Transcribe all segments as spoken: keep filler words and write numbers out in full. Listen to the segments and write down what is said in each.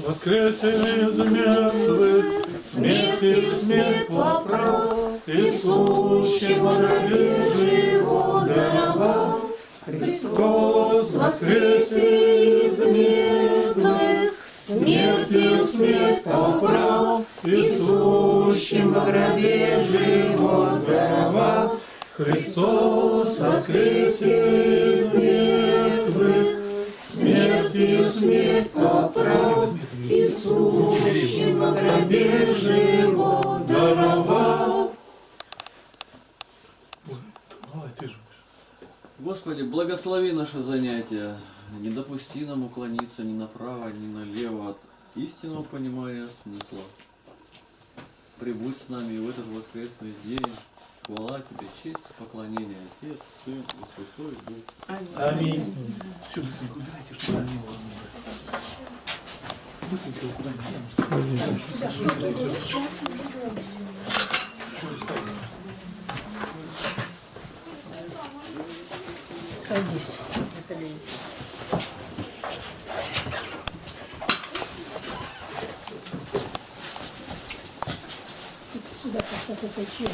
Воскресен из мертвых, смерти в смерть поправ, и сущего надежды его даровал. Христос воскресен из мертвых, смерти в смерть поправ, и сущего надежды его даровал. Христос воскресен из мертвых, смертью смерть поправ, и сущим во гробе его даровал. Господи, благослови наше занятие, не допусти нам уклониться ни направо, ни налево от истинного понимания смысла. Прибудь с нами в этот воскресный день. Хвала тебе, честь, поклонение, Отец, Сын и Святой Дух. Аминь. Аминь. Все, быстренько убирайте, что они вам. Быстренько куда-нибудь. Сейчас уберем все. Садись на колени. Сюда поставь это черт.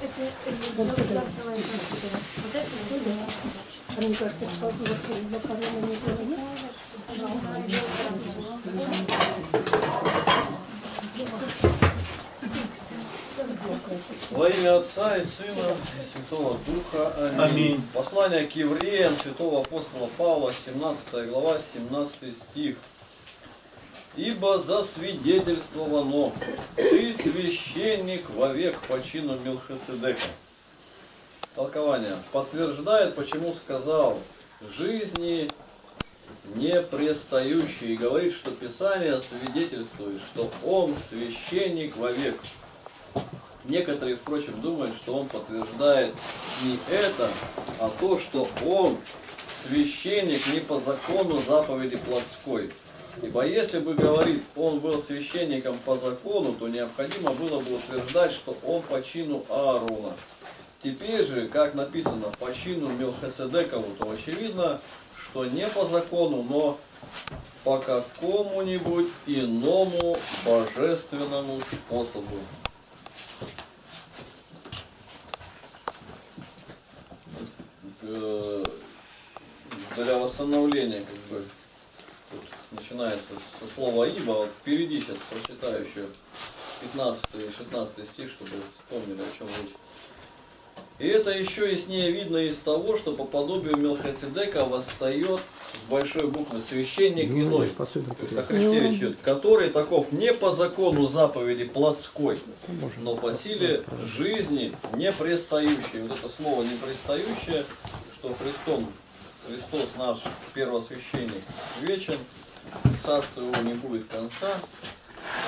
Это лицо глазовая картина. Вот это вот, да. А мне кажется, что было для колена не было, нет? Во имя Отца и Сына и Святого Духа. Аминь. Аминь. Послание к евреям святого апостола Павла, семнадцатая глава, семнадцатый стих. Ибо засвидетельствовано, ты священник вовек по чину Милхиседека. Толкование подтверждает, почему сказал жизни непрестающий. И говорит, что Писание свидетельствует, что он священник вовек. Некоторые, впрочем, думают, что он подтверждает не это, а то, что он священник не по закону заповеди плотской. Ибо если бы, говорит, он был священником по закону, то необходимо было бы утверждать, что он по чину Аарона. Теперь же, как написано, по чину Милхиседекову, то очевидно, что не по закону, но по какому-нибудь иному божественному способу. Для восстановления, как бы. Начинается со слова «ибо», вот впереди сейчас прочитаю еще пятнадцатый и шестнадцатый стих, чтобы вспомнили, о чем речь. И это еще яснее видно из того, что по подобию Милхиседека восстает с большой буквы священник иной, речь, который таков не по закону заповеди плотской, но по силе жизни непрестающей. Вот это слово «непрестающее», что Христом, Христос наш первосвященник вечен, царство его не будет конца.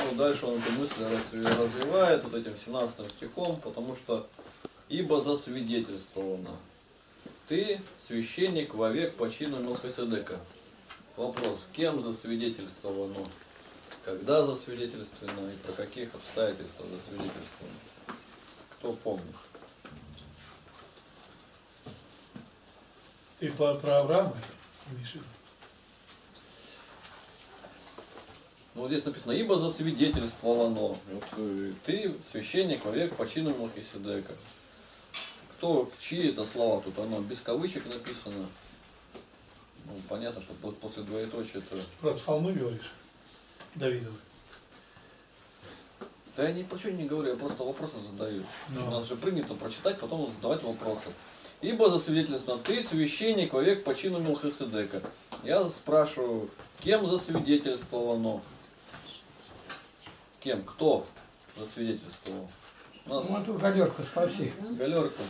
Но дальше он эту мысль развивает вот этим семнадцатым стихом, потому что ибо засвидетельствовано, ты священник вовек по чину Милхиседека. Вопрос, кем засвидетельствовано, когда засвидетельствовано и про каких обстоятельств засвидетельствовано. Кто помнит? Ты про Авраама, Миша? Ну, здесь написано, ибо засвидетельствовано. Вот, ты священник вовек по чину Милхиседека. Кто, чьи это слова? Тут оно без кавычек написано. Ну, понятно, что после двоеточия это... Про псалмы говоришь, Давидовы? Да я ничего не говорю, я просто вопросы задаю. Но. У нас же принято прочитать, потом задавать вопросы. Ибо засвидетельствовано, ты священник вовек по чину Милхиседека. Я спрашиваю, кем засвидетельствовано? Кем? Кто засвидетельствовал? Нас... Вот эту галерку спроси. Галерку.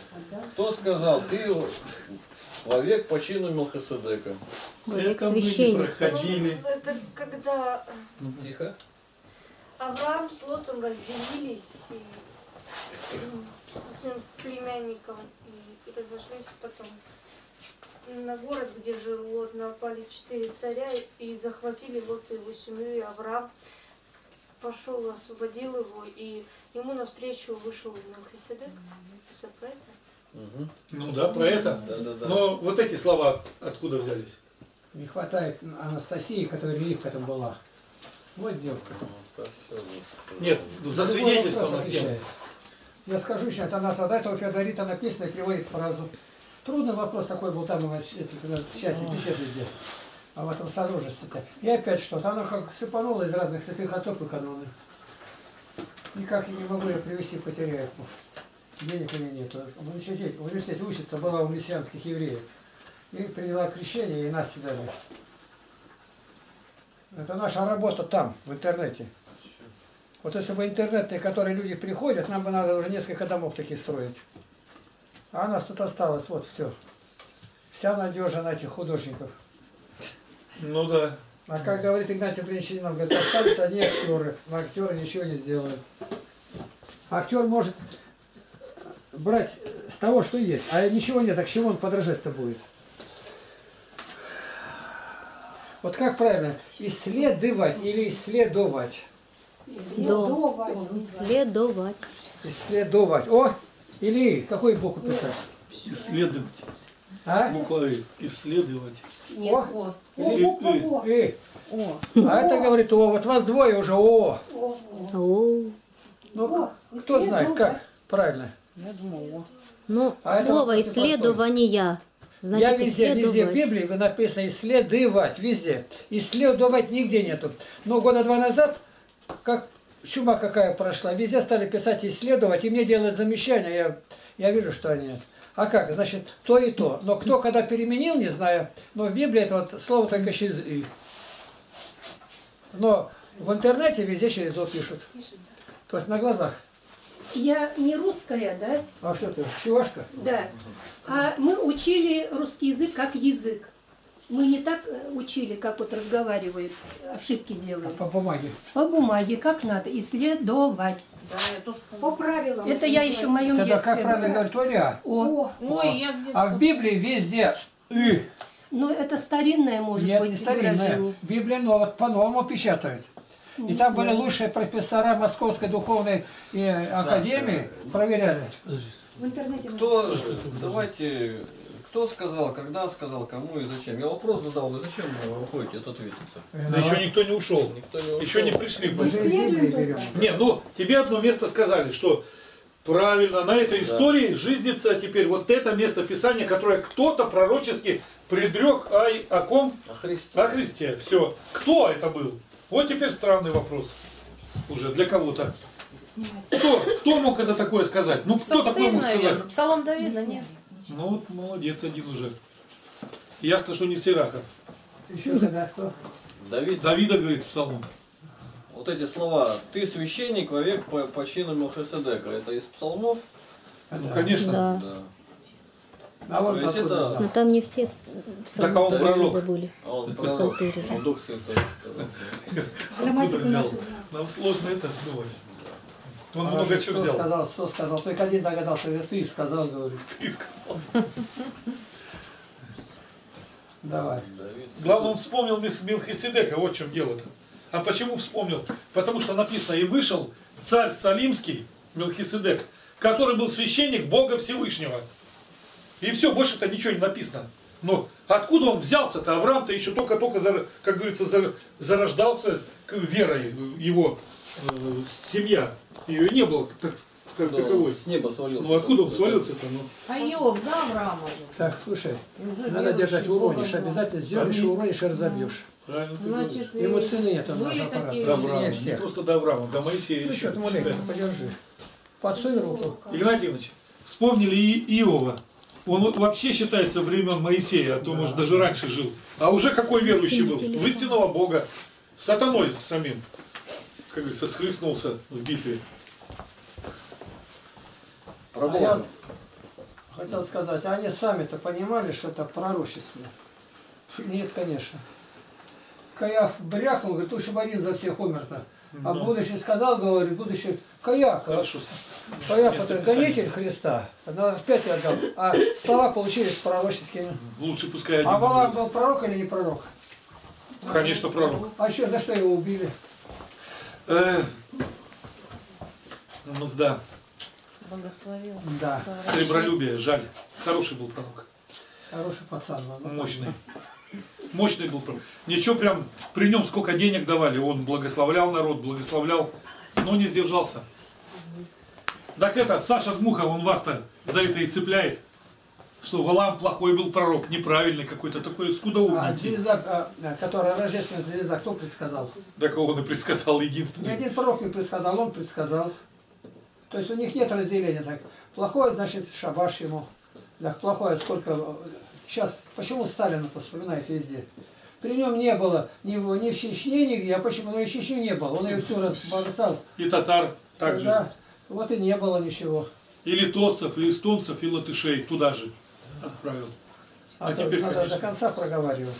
Кто сказал, ты вовек по чину Милхиседека? Это мы не проходили. Это когда... Тихо. Авраам с Лотом разделились и... со своим племянником. И разошлись потом на город, где жил Лот, напали четыре царя и захватили Лот и его семью, и Авраам пошел, освободил его, и ему навстречу вышел Милхиседек. Это про это? Угу. Ну да, про это. Да, да, да. Но вот эти слова откуда взялись? Не хватает Анастасии, которая религия там была. Вот девка. Нет, за свидетельство она отвечает. Я скажу еще, это нас отдает, у Феодорита написано и приводит фразу. Трудный вопрос такой был там, когда в чате беседы где-то. А в этом сооружестве-то. И опять что-то. Оно как сыпануло из разных слепых отоп и каноны. Никак не могу я привести потеряйку. Денег у меня нету. В университете, в университете учится, была у мессианских евреев. И приняла крещение, и нас сюда дали. Это наша работа там, в интернете. Вот если бы интернетные, которые люди приходят, нам бы надо уже несколько домов таких строить. А она тут осталась, вот все. Вся надежа на этих художников. Ну да. А как говорит Игнатий Бринчанин, нам говорит, остались одни актеры, но актеры ничего не сделают. Актер может брать с того, что есть, а ничего нет, а к чему он подражать-то будет? Вот как правильно, исследовать или исследовать? Исследовать. Исследовать. Исследовать. О, или какой букву писать? Исследовать. А? Буква И. Исследовать. Нет, О. Или О. И. О. А это говорит О. Вот вас двое уже О. О. О. Ну, кто знает, как правильно? Я думаю О. Ну, а слово исследования. Значит, я везде, везде в Библии написано исследовать, везде. Исследовать нигде нету. Но года два назад, как чума какая прошла, везде стали писать исследовать, и мне делают замечания, я, я вижу, что они... А как? Значит, то и то. Но кто когда переменил, не знаю, но в Библии это вот слово только через «и». Но в интернете везде через «о» пишут. То есть на глазах. Я не русская, да? А что ты, чувашка? Да. А мы учили русский язык как язык. Мы не так учили, как вот разговаривают, ошибки делают. По бумаге. По бумаге, как надо, исследовать. Да, это по правилам. Это я еще в моем детстве. Тогда как правильно говорит, то ли «а». О. Ой, я с детства. А в Библии везде «и». Ну, это старинное, может быть, не старинное. Библия, но вот по-новому печатают. И там были лучшие профессора Московской духовной академии, проверяли. В интернете. Кто, давайте, кто сказал, когда сказал, кому и зачем? Я вопрос задал, и зачем вы уходите от ответа-то? Да еще никто не ушел, никто не ушел. Еще не пришли. Не, ну тебе одно место сказали, что правильно, на этой истории жизнится теперь вот это место Писания, которое кто-то пророчески предрек о, о ком? О Христе. О Христе. Все. Кто это был? Вот теперь странный вопрос уже для кого-то. Кто, кто мог это такое сказать? Ну кто такое мог сказать? Псалом Давида, нет. Ну вот молодец один уже. Ясно, что не Сираков. Еще тогда кто? Давид. Давида говорит псалом. Вот эти слова. Ты священник вовек по, по чину Мелхиседека. Это из псалмов? Да. Ну конечно. Да. Да. А вот это... Но там не все псалмы а пророк. Были. А он пророк. Он дух святой. Откуда взял? Нам сложно это думать. Он а много чего взял. Сказал, что сказал? Только один догадался. Ты сказал, говорит. Ты сказал. Давай. Главное, он вспомнил Мелхиседека. Вот в чем дело-то. А почему вспомнил? Потому что написано, и вышел царь Салимский, Мелхиседек, который был священник Бога Всевышнего. И все, больше-то ничего не написано. Но откуда он взялся-то? Авраам-то еще только-только, как говорится, зарождался к верой его э, семья. Ее не было так, как да, таковой. С неба свалился. Ну откуда он свалился-то? Ну? А Иов, да, Авраама же. Так, слушай, уже надо держать, уронишь, обязательно сделаешь, и уронишь и разобьешь. Правильно ты говоришь. И вот сыны это были такие. До Авраама, не просто до Авраама, до Моисея ну, еще. Ну что, подержи. Подсунь руку. Игнатий Иванович, вспомнили и Иова. Он вообще считается времен Моисея, а то, да. может, даже раньше жил. А уже какой верующий был? В истинного Бога. Сатаной самим, как говорится, схлестнулся в битве. А я хотел сказать, они сами-то понимали, что это пророчество? Нет, конечно. Каяф брякнул, говорит, лучше бы один за всех умер-то. А будущий сказал, говорит, будущий Каяф. Каяф это гонитель Христа. Надо пять отдал. А слова получились пророческими. Лучше пускай один. А Валам был пророк или не пророк? Конечно, пророк. А еще за что его убили? Мзда. Благословил. Да. Сребролюбие, жаль. Хороший был пророк. Хороший пацан. Мощный. Мощный был. Ничего, прям при нем сколько денег давали. Он благословлял народ, благословлял, но не сдержался. Так это, Саша Дмухов, он вас-то за это и цепляет. Что Валаам плохой был пророк, неправильный какой-то, такой скудоумный. А звезда, которая рождественная звезда, кто предсказал? Да кого он и предсказал, единственный. Ни один пророк не предсказал, он предсказал. То есть у них нет разделения. Так, плохое, значит, шабаш ему. Так, плохое, сколько... Сейчас, почему Сталина-то вспоминает везде? При нем не было ни в, ни в Чечне, нигде. А почему? Ну и Чечню не было. Он ее всю разбросал. И татар также. Да, вот и не было ничего. И литовцев, и эстонцев, и латышей туда же отправил. А, а теперь, надо конечно... до конца проговаривать.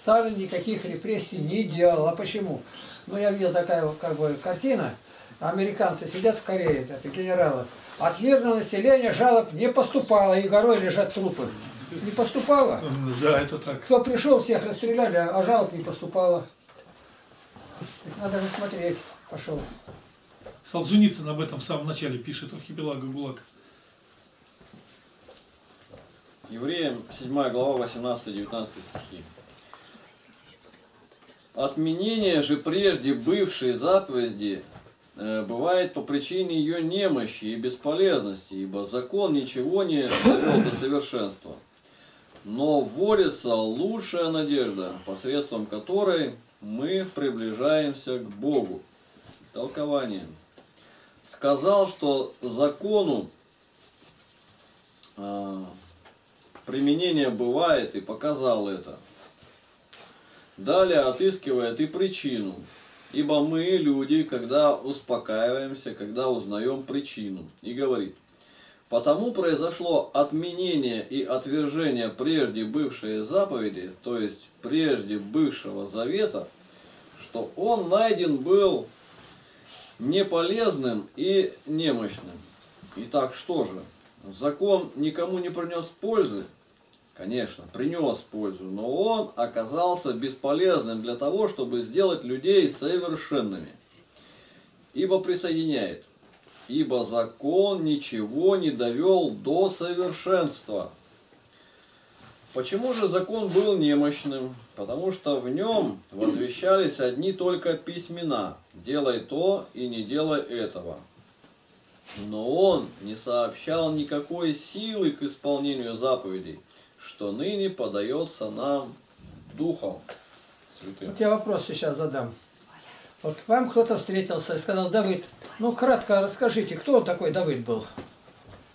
Сталин никаких репрессий не делал. А почему? Ну я видел такая как бы картина. Американцы сидят в Корее, это генералы. От мирного населения жалоб не поступало, и горой лежат трупы. Не поступало? Да, это так. Кто пришел, всех расстреляли, а жалоб не поступало. Так надо же смотреть. Пошел. Солженицын об этом в самом начале пишет, «Архипелаг и ГУЛАГ». Евреям седьмая глава восемнадцатый-девятнадцатый стихи. Отменение же прежде бывшей заповеди бывает по причине ее немощи и бесполезности, ибо закон ничего не довел до совершенства. Но вводится лучшая надежда, посредством которой мы приближаемся к Богу. Толкование. Сказал, что закону э, применение бывает, и показал это. Далее отыскивает и причину. Ибо мы, люди, когда успокаиваемся, когда узнаем причину. И говорит, потому произошло отменение и отвержение прежде бывшей заповеди, то есть прежде бывшего завета, что он найден был неполезным и немощным. Итак, что же? Закон никому не принес пользы? Конечно, принес пользу, но он оказался бесполезным для того, чтобы сделать людей совершенными. Ибо присоединяет, ибо закон ничего не довел до совершенства. Почему же закон был немощным? Потому что в нем возвещались одни только письмена. Делай то и не делай этого. Но он не сообщал никакой силы к исполнению заповедей, что ныне подается нам Духом Святым. Вот я вопрос сейчас задам. Вот к вам кто-то встретился и сказал, Давыд, ну кратко расскажите, кто он такой Давыд был?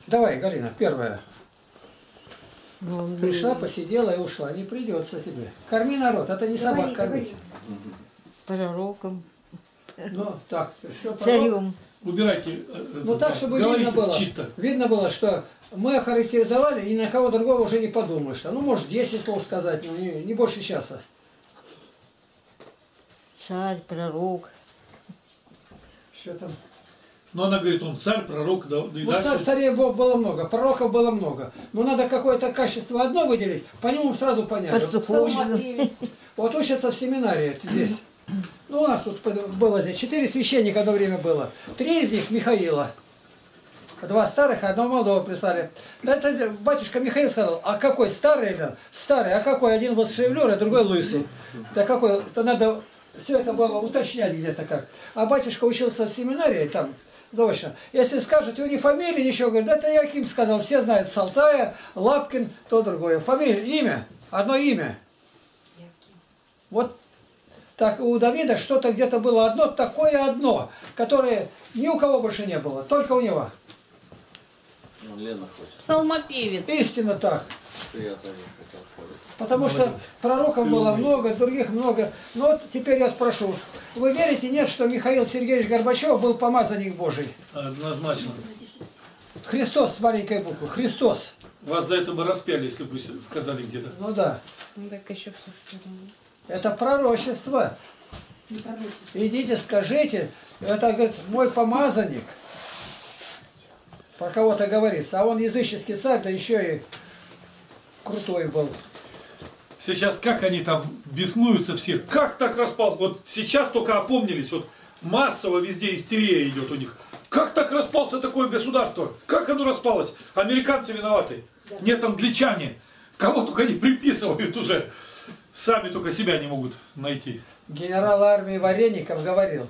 Давай, Галина, первая. Пришла, посидела и ушла. Не придется тебе. Корми народ, это не собак кормить. Пророком. Ну, так, что пророк? Убирайте. Ну так, чтобы видно было, чисто. Видно было, что мы охарактеризовали, и на кого другого уже не подумаешь. Ну, может, десять слов сказать, но не, не больше часа. Царь, пророк. Что там? Но она говорит, он царь, пророк, да, и вот дальше. Царей было много, пророков было много. Но надо какое-то качество одно выделить, по нему сразу понятно. Вот учатся в семинарии здесь. Ну, у нас тут было здесь четыре священника одно время было. Три из них Михаила. Два старых, а одного молодого прислали. Это батюшка Михаил сказал, а какой старый? Старый, а какой? Один был с шевелюрой, а другой лысый. Да какой? Это надо все это было уточнять где-то как. А батюшка учился в семинарии там, заочно. Если скажут, у не фамилии, ничего, говорит, да это Яким сказал, все знают Салтая, Лапкин, то другое. Фамилия, имя, одно имя. Вот. Так у Давида что-то где-то было одно, такое одно, которое ни у кого больше не было, только у него. Псалмопевец. Истинно так. Потому что пророков было много, других много. Но вот теперь я спрошу, вы верите, нет, что Михаил Сергеевич Горбачев был помазанник Божий? Однозначно. Христос с маленькой буквы, Христос. Вас за это бы распяли, если бы вы сказали где-то. Ну да. Так еще все. Это пророчество. Идите, скажите. Это, говорит, мой помазанник. Про кого-то говорится. А он языческий царь, да еще и крутой был. Сейчас как они там беснуются все. Как так распал? Вот сейчас только опомнились. Вот массово везде истерия идет у них. Как так распался такое государство? Как оно распалось? Американцы виноваты. Нет, англичане. Кого только не приписывают уже. Сами только себя не могут найти. Генерал армии Вареников говорил: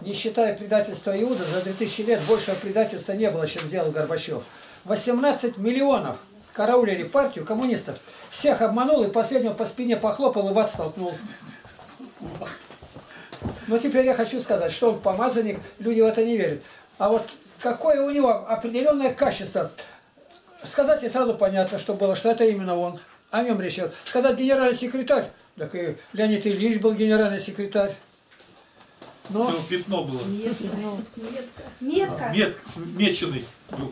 не считая предательства Иуда, за две тысячи лет большего предательства не было, чем сделал Горбачев. восемнадцать миллионов караулили партию коммунистов. Всех обманул и последнего по спине похлопал и в ад столкнул. Но теперь я хочу сказать, что он помазанник, люди в это не верят. А вот какое у него определенное качество. Сказать и сразу понятно, что было, что это именно он. О нем речь идет. Сказать генеральный секретарь, так и Леонид Ильич был генеральный секретарь. Но... Ну, пятно было. Метка. Метка. Метка. Меченый. Ну,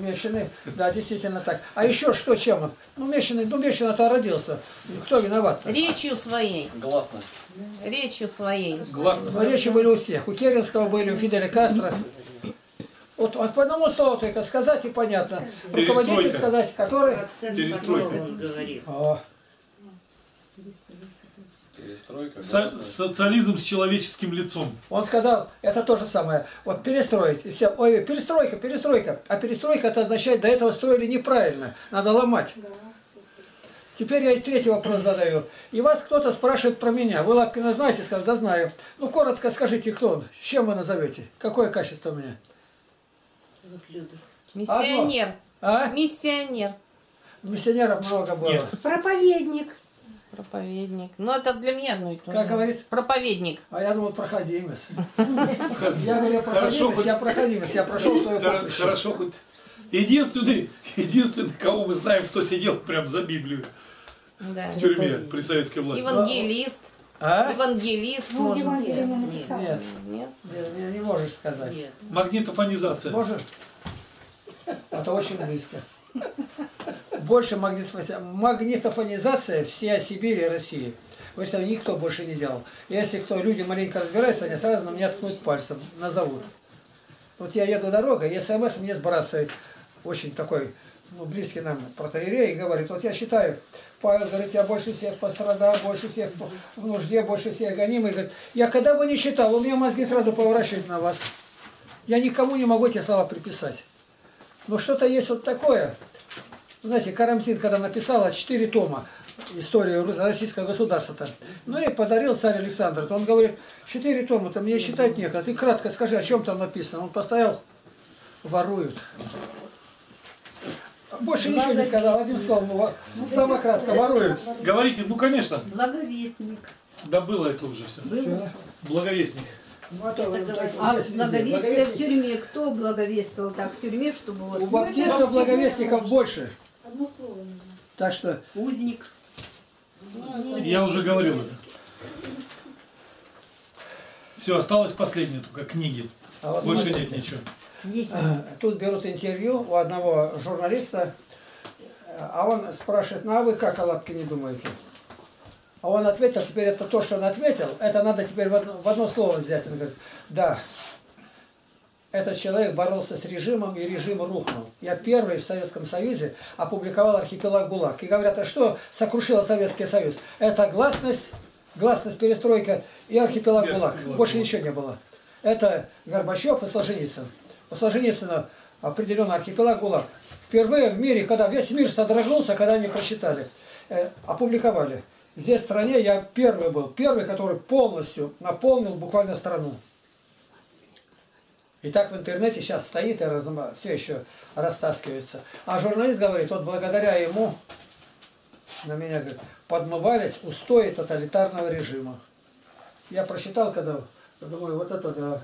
меченый, да, действительно так. А еще что, чем он? Ну, меченый, ну, меченый-то родился. Кто виноват-то? Речью своей. Гласно. Речью своей. Гласно. Но речи были у всех. У Керенского были, у Фиделя Кастро. Вот, вот по одному слову только сказать и понятно. Руководитель сказать, который... Перестройка. О. Перестройка. Со социализм с человеческим лицом. Он сказал, это то же самое. Вот перестроить. И все, ой, перестройка, перестройка. А перестройка это означает, до этого строили неправильно. Надо ломать. Да. Теперь я и третий вопрос задаю. И вас кто-то спрашивает про меня. Вы Лапкина знаете? Скажу, да знаю. Ну, коротко скажите, кто он? Чем вы назовете? Какое качество у меня? Миссионер. А? Миссионер. Миссионеров много было. Нет. Проповедник. Проповедник. Ну, это для меня одно и то же. Как говорит? Проповедник. А я думал, проходимец. Я говорю, проходимец, я проходимец, я прошел свою поприще. Хорошо хоть. Единственный, единственный, кого мы знаем, кто сидел прям за Библию в тюрьме при советской власти. Евангелист. А? Евангелист, ну, можно сказать. Нет, нет, нет, не можешь сказать. Нет. Магнитофонизация. Можешь? Это очень близко. Больше магнитофонизация. Магнитофонизация всей Сибири и России. В общем, никто больше не делал. Если кто, люди маленько разбираются, они сразу на меня ткнут пальцем, назовут. Вот я еду дорогой, и смс мне сбрасывает очень такой, ну, близкий нам протоиерей, и говорит, вот я считаю... Павел говорит, я больше всех пострадал, больше всех в нужде, больше всех гонимый. Говорит, я когда бы не считал, у меня мозги сразу поворачивают на вас. Я никому не могу эти слова приписать. Но что-то есть вот такое. Знаете, Карамзин, когда написал четыре тома историю российского государства-то, ну и подарил царь Александр. Он говорит, четыре тома-то мне считать некогда. Ты кратко скажи, о чем там написано. Он поставил, воруют. Больше ничего не сказал, один словом, ну, сама кратко, ворует. Говорите, ну конечно. Благовестник. Да было это уже все. Было? Благовестник. А благовестие в тюрьме, кто благовествовал так в тюрьме, чтобы... Вот... У баптистов благовестников больше. Одно слово. Так что... Узник. Я уже говорил это. Все, осталось последнее только, книги. А вот больше нет ничего. Тут берут интервью у одного журналиста, а он спрашивает, ну а вы как о Лапкине думаете? А он ответил, теперь это то, что он ответил, это надо теперь в одно, в одно слово взять. Он говорит, да, этот человек боролся с режимом, и режим рухнул. Я первый в Советском Союзе опубликовал «Архипелаг ГУЛАГ». И говорят, а что сокрушило Советский Союз? Это гласность, гласность перестройка и «Архипелаг ГУЛАГ». Больше ничего не было. Это Горбачев и Солженицын. У Солженицына определенно «Архипелаг ГУЛАГ». Впервые в мире, когда весь мир содрогнулся, когда они прочитали, э, опубликовали. Здесь в стране я первый был, первый, который полностью наполнил буквально страну. И так в интернете сейчас стоит и раз, все еще растаскивается. А журналист говорит, вот благодаря ему, на меня говорит, подмывались устои тоталитарного режима. Я прочитал, когда, думаю, вот это да.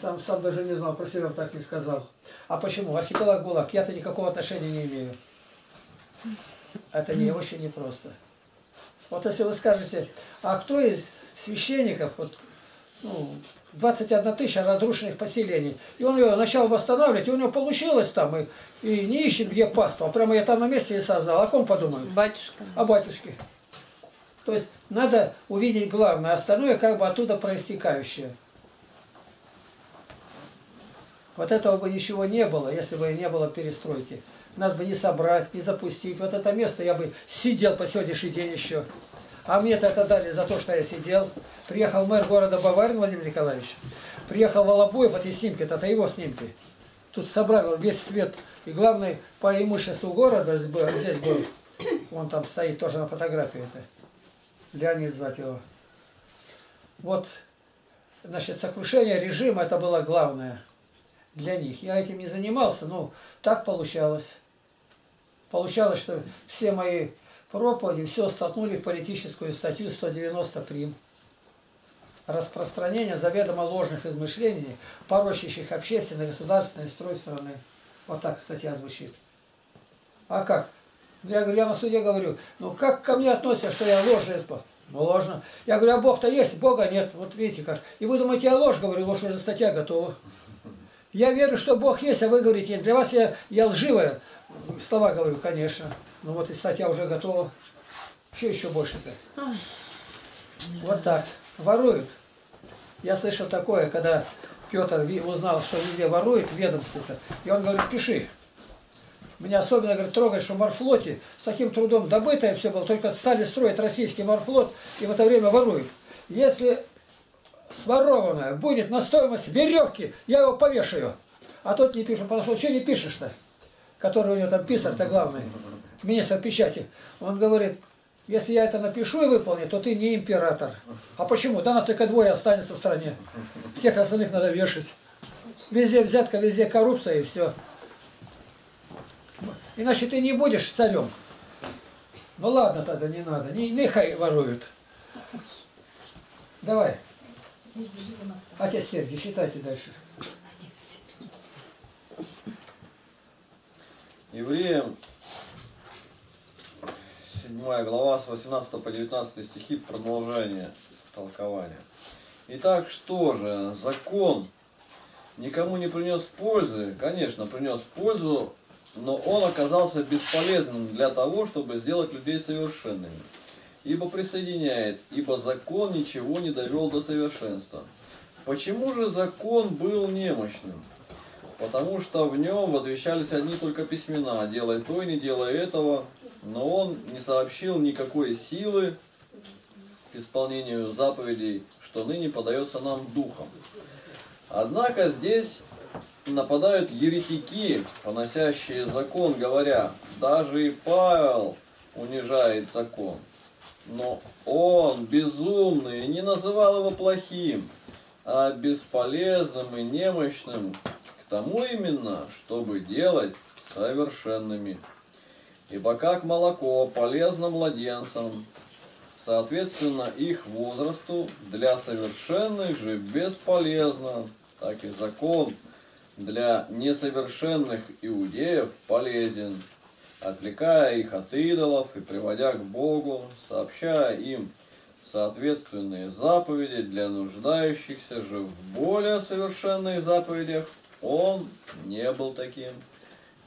Сам, сам даже не знал, про себя так не сказал. А почему? «Архипелаг ГУЛАГ», я-то никакого отношения не имею. Это не очень непросто. Вот если вы скажете, а кто из священников, вот, ну, двадцать одна тысяча разрушенных поселений, и он ее начал восстанавливать, и у него получилось там, и, и не ищет, где паства, а прямо я там на месте и создал. О ком подумают? Батюшка. О батюшке. То есть надо увидеть главное, остальное как бы оттуда проистекающее. Вот этого бы ничего не было, если бы не было перестройки. Нас бы не собрать, не запустить. Вот это место я бы сидел по сегодняшний день еще. А мне-то это дали за то, что я сидел. Приехал мэр города Баварии Владимир Николаевич. Приехал Волобоев, вот эти снимки, это его снимки. Тут собрал весь свет. И главный по имуществу города здесь был Он там стоит тоже на фотографии. Это. Леонид звать его. Вот, значит, сокрушение режима, это было главное для них. Я этим не занимался, но так получалось. Получалось, что все мои проповеди, все столкнули в политическую статью сто девяносто прим. Распространение заведомо ложных измышлений, порочащих общественный, государственный строй страны. Вот так статья звучит. А как? Я говорю, я на суде говорю, ну как ко мне относятся, что я ложь исполнил? Ну ложно. Я говорю, а Бог-то есть, Бога нет. Вот видите как. И вы думаете, я ложь говорю, ложь уже статья готова. Я верю, что Бог есть, а вы говорите, для вас я, я лживая. Слова говорю, конечно. Ну вот и статья уже готова. Что еще больше-то? Вот так. Воруют. Я слышал такое, когда Петр узнал, что везде ворует, ведомство-то. И он говорит, пиши. Меня особенно, говорит, трогает, что в морфлоте с таким трудом добытое все было, только стали строить российский морфлот и в это время воруют. Если сворованное будет на стоимость веревки, я его повешаю. А тот не пишет, потому что что не пишешь-то? Который у него там писарь-то главный, министр печати. Он говорит, если я это напишу и выполню, то ты не император. А почему? Да нас только двое останется в стране. Всех остальных надо вешать. Везде взятка, везде коррупция и все. Иначе ты не будешь царем. Ну ладно, тогда не надо. Не, нехай воруют. Давай. Отец Сергий, считайте дальше. Евреям седьмая глава с восемнадцатого по девятнадцатый стихи, продолжение толкования. Итак, что же, закон никому не принес пользы? Конечно, принес пользу. Но он оказался бесполезным для того, чтобы сделать людей совершенными. Ибо присоединяет, ибо закон ничего не довел до совершенства. Почему же закон был немощным? Потому что в нем возвещались одни только письмена, делай то и не делай этого, но он не сообщил никакой силы к исполнению заповедей, что ныне подается нам духом. Однако здесь... нападают еретики, поносящие закон, говоря, даже и Павел унижает закон. Но он безумный, не называл его плохим, а бесполезным и немощным, к тому именно, чтобы делать совершенными. Ибо как молоко полезно младенцам, соответственно их возрасту, для совершенных же бесполезно, так и закон для несовершенных иудеев полезен, отвлекая их от идолов и приводя к Богу, сообщая им соответственные заповеди для нуждающихся же в более совершенных заповедях, он не был таким.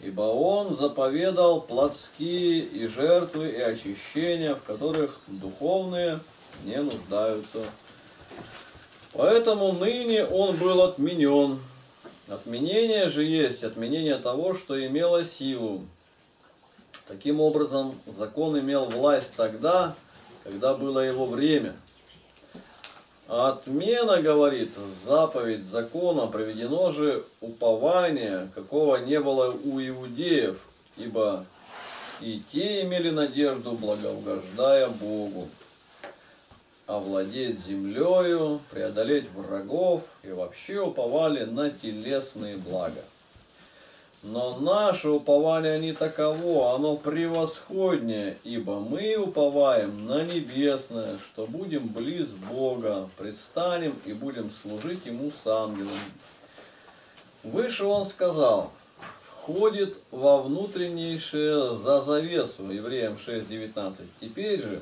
Ибо он заповедал плотские и жертвы, и очищения, в которых духовные не нуждаются. Поэтому ныне он был отменен. Отменение же есть отменение того, что имело силу. Таким образом, закон имел власть тогда, когда было его время. Отмена, говорит, заповедь закона, проведено же упование, какого не было у иудеев, ибо и те имели надежду, благоугождая Богу. Овладеть землею, преодолеть врагов и вообще уповали на телесные блага. Но наше упование не таково, оно превосходнее, ибо мы уповаем на небесное, что будем близ Бога, предстанем и будем служить Ему с ангелом. Выше он сказал, входит во внутреннейшее за завесу, Евреям шесть девятнадцать, теперь же,